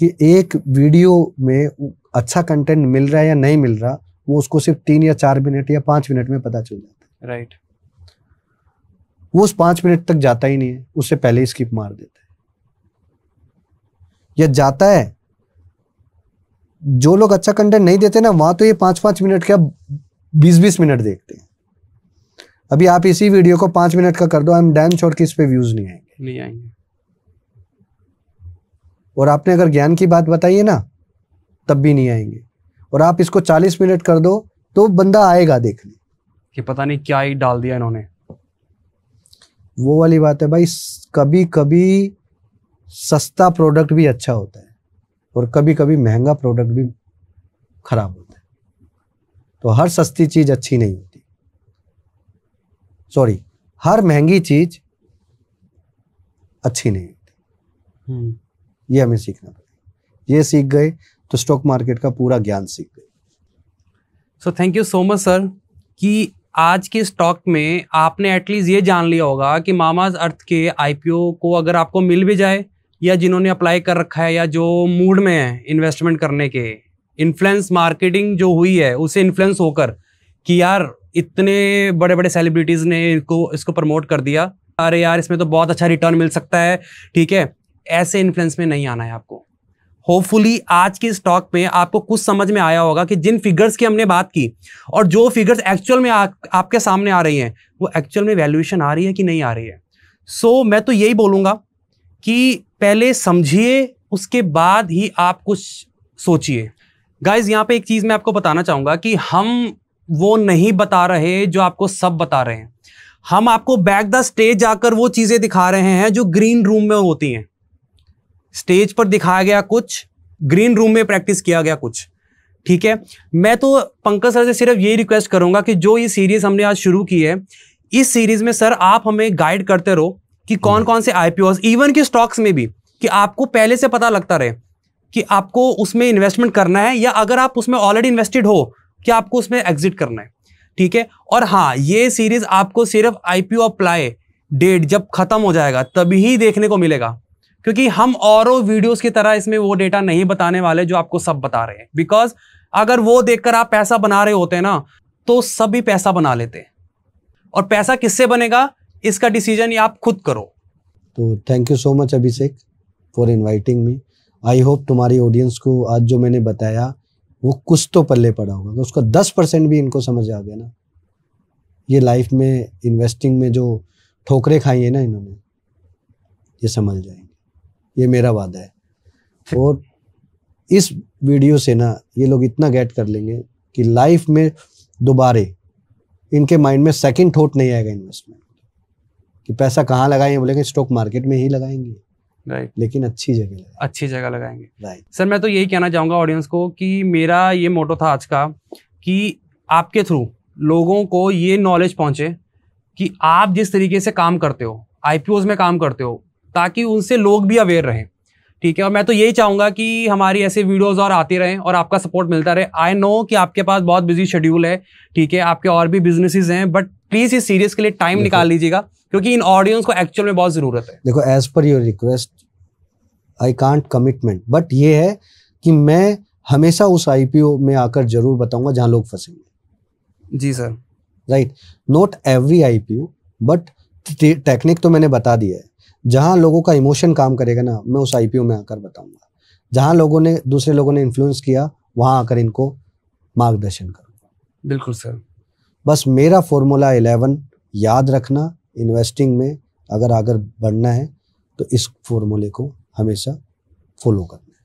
कि एक वीडियो में अच्छा कंटेंट मिल रहा है या नहीं मिल रहा, वो उसको सिर्फ तीन या चार मिनट या पांच मिनट में पता चल जाता है, राइट। वो उस पांच मिनट तक जाता ही नहीं है, उससे पहले ही स्किप मार देता है, या जाता है। जो लोग अच्छा कंटेंट नहीं देते ना, वहां तो ये पांच पांच मिनट क्या बीस बीस मिनट देखते हैं। अभी आप इसी वीडियो को पांच मिनट का कर दो, आई एम डैम श्योर कि इस पे व्यूज नहीं आएंगे, नहीं आएंगे। और आपने अगर ज्ञान की बात बताई है ना, तब भी नहीं आएंगे। और आप इसको चालीस मिनट कर दो तो बंदा आएगा देखने कि पता नहीं क्या ही डाल दिया इन्होंने। वो वाली बात है भाई, कभी कभी सस्ता प्रोडक्ट भी अच्छा होता है और कभी कभी महंगा प्रोडक्ट भी खराब होता है। तो हर सस्ती चीज अच्छी नहीं होती, सॉरी हर महंगी चीज अच्छी नहीं होती, ये हमें सीखना पड़ेगा। ये सीख गए तो स्टॉक मार्केट का पूरा ज्ञान सीख गए। So thank you so much sir, कि आज के स्टॉक में आपने एटलीस्ट ये जान लिया होगा कि मामाज अर्थ के आईपीओ को अगर आपको मिल भी जाए, या जिन्होंने अप्लाई कर रखा है या जो मूड में है इन्वेस्टमेंट करने के, इन्फ्लुएंस मार्केटिंग जो हुई है उसे इन्फ्लुएंस होकर कि यार इतने बड़े बड़े सेलिब्रिटीज़ ने इसको इसको प्रमोट कर दिया, अरे यार इसमें तो बहुत अच्छा रिटर्न मिल सकता है, ठीक है, ऐसे इन्फ्लुएंस में नहीं आना है आपको। होपफुली आज के स्टॉक में आपको कुछ समझ में आया होगा कि जिन फिगर्स की हमने बात की और जो फिगर्स एक्चुअल में आ, आपके सामने आ रही हैं, वो एक्चुअल में वैल्यूएशन आ रही है कि नहीं आ रही है। सो so, मैं तो यही बोलूँगा कि पहले समझिए, उसके बाद ही आप कुछ सोचिए। गाइज यहाँ पे एक चीज़ मैं आपको बताना चाहूँगा कि हम वो नहीं बता रहे जो आपको सब बता रहे हैं, हम आपको बैक द स्टेज जाकर वो चीज़ें दिखा रहे हैं जो ग्रीन रूम में होती हैं। स्टेज पर दिखाया गया कुछ, ग्रीन रूम में प्रैक्टिस किया गया कुछ, ठीक है। मैं तो पंकज सर से सिर्फ ये रिक्वेस्ट करूँगा कि जो ये सीरीज़ हमने आज शुरू की है, इस सीरीज़ में सर आप हमें गाइड करते रहो कि कौन कौन से आईपीओ, इवन कि स्टॉक्स में भी, कि आपको पहले से पता लगता रहे कि आपको उसमें इन्वेस्टमेंट करना है, या अगर आप उसमें ऑलरेडी इन्वेस्टेड हो कि आपको उसमें एग्जिट करना है, ठीक है। और हाँ, ये सीरीज आपको सिर्फ आईपीओ अप्लाई डेट जब खत्म हो जाएगा तभी ही देखने को मिलेगा, क्योंकि हम और वीडियोस की तरह इसमें वो डेटा नहीं बताने वाले जो आपको सब बता रहे हैं। बिकॉज अगर वो देखकर आप पैसा बना रहे होते हैं ना, तो सभी पैसा बना लेते। और पैसा किससे बनेगा इसका डिसीजन ये आप खुद करो। तो thank you so much Abhishek for inviting me. I hope तुम्हारी ऑडियंस को आज जो मैंने बताया वो कुछ तो पल्ले पड़ा होगा, तो उसका दस परसेंट भी इनको समझ आ गया ना। ये लाइफ में इन्वेस्टिंग में जो ठोकरें खाई है ना इन्होंने, ये समझ जाएंगे, ये मेरा वादा है। और इस वीडियो से ना ये लोग इतना गेट कर लेंगे कि लाइफ में दोबारे इनके माइंड में सेकंड थॉट नहीं आएगा इन्वेस्टमेंट कि पैसा कहाँ लगाएं, बोलेंगे स्टॉक मार्केट में ही लगाएंगे, राइट, लेकिन अच्छी जगह लगाएंगे। अच्छी जगह लगाएंगे, राइट। सर मैं तो यही कहना चाहूँगा ऑडियंस को कि मेरा ये मोटो था आज का कि आपके थ्रू लोगों को ये नॉलेज पहुँचे कि आप जिस तरीके से काम करते हो, आईपीओज में काम करते हो, ताकि उनसे लोग भी अवेयर रहें, ठीक है। और मैं तो यही चाहूँगा कि हमारी ऐसे वीडियोस और आते रहें और आपका सपोर्ट मिलता रहे। आई नो कि आपके पास बहुत बिजी शेड्यूल है, ठीक है, आपके और भी बिजनेसेस हैं, बट प्लीज़ इस सीरीज़ के लिए टाइम निकाल लीजिएगा क्योंकि इन ऑडियंस को एक्चुअल में बहुत ज़रूरत है। देखो as per your request I can't commitment, but ये है कि मैं हमेशा उस आई पी ओ में आकर जरूर बताऊँगा जहाँ लोग फंसेंगे। जी sir, right. Not every I P O, but technique तो मैंने बता दिया है। जहाँ लोगों का इमोशन काम करेगा ना, मैं उस आईपीओ में आकर बताऊंगा। जहाँ लोगों ने दूसरे लोगों ने इन्फ्लुएंस किया, वहाँ आकर इनको मार्गदर्शन करूँगा। बिल्कुल सर। बस मेरा फॉर्मूला इलेवन याद रखना, इन्वेस्टिंग में अगर आगे बढ़ना है तो इस फॉर्मूले को हमेशा फॉलो करना है।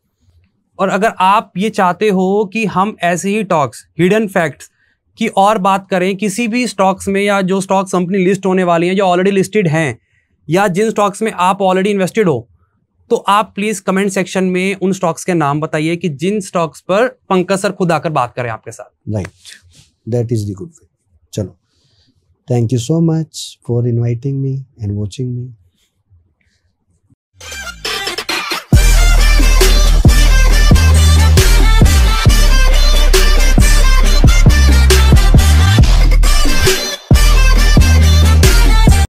और अगर आप ये चाहते हो कि हम ऐसे ही टॉक्स, हिडन फैक्ट्स की और बात करें किसी भी स्टॉक्स में, या जो स्टॉक्स कंपनी लिस्ट होने वाली हैं, जो ऑलरेडी लिस्टेड हैं, या जिन स्टॉक्स में आप ऑलरेडी इन्वेस्टेड हो, तो आप प्लीज़ कमेंट सेक्शन में उन स्टॉक्स के नाम बताइए कि जिन स्टॉक्स पर पंकज सर खुद आकर बात करें आपके साथ। Right, that is the good way. चलो, thank you so much for inviting me and watching me.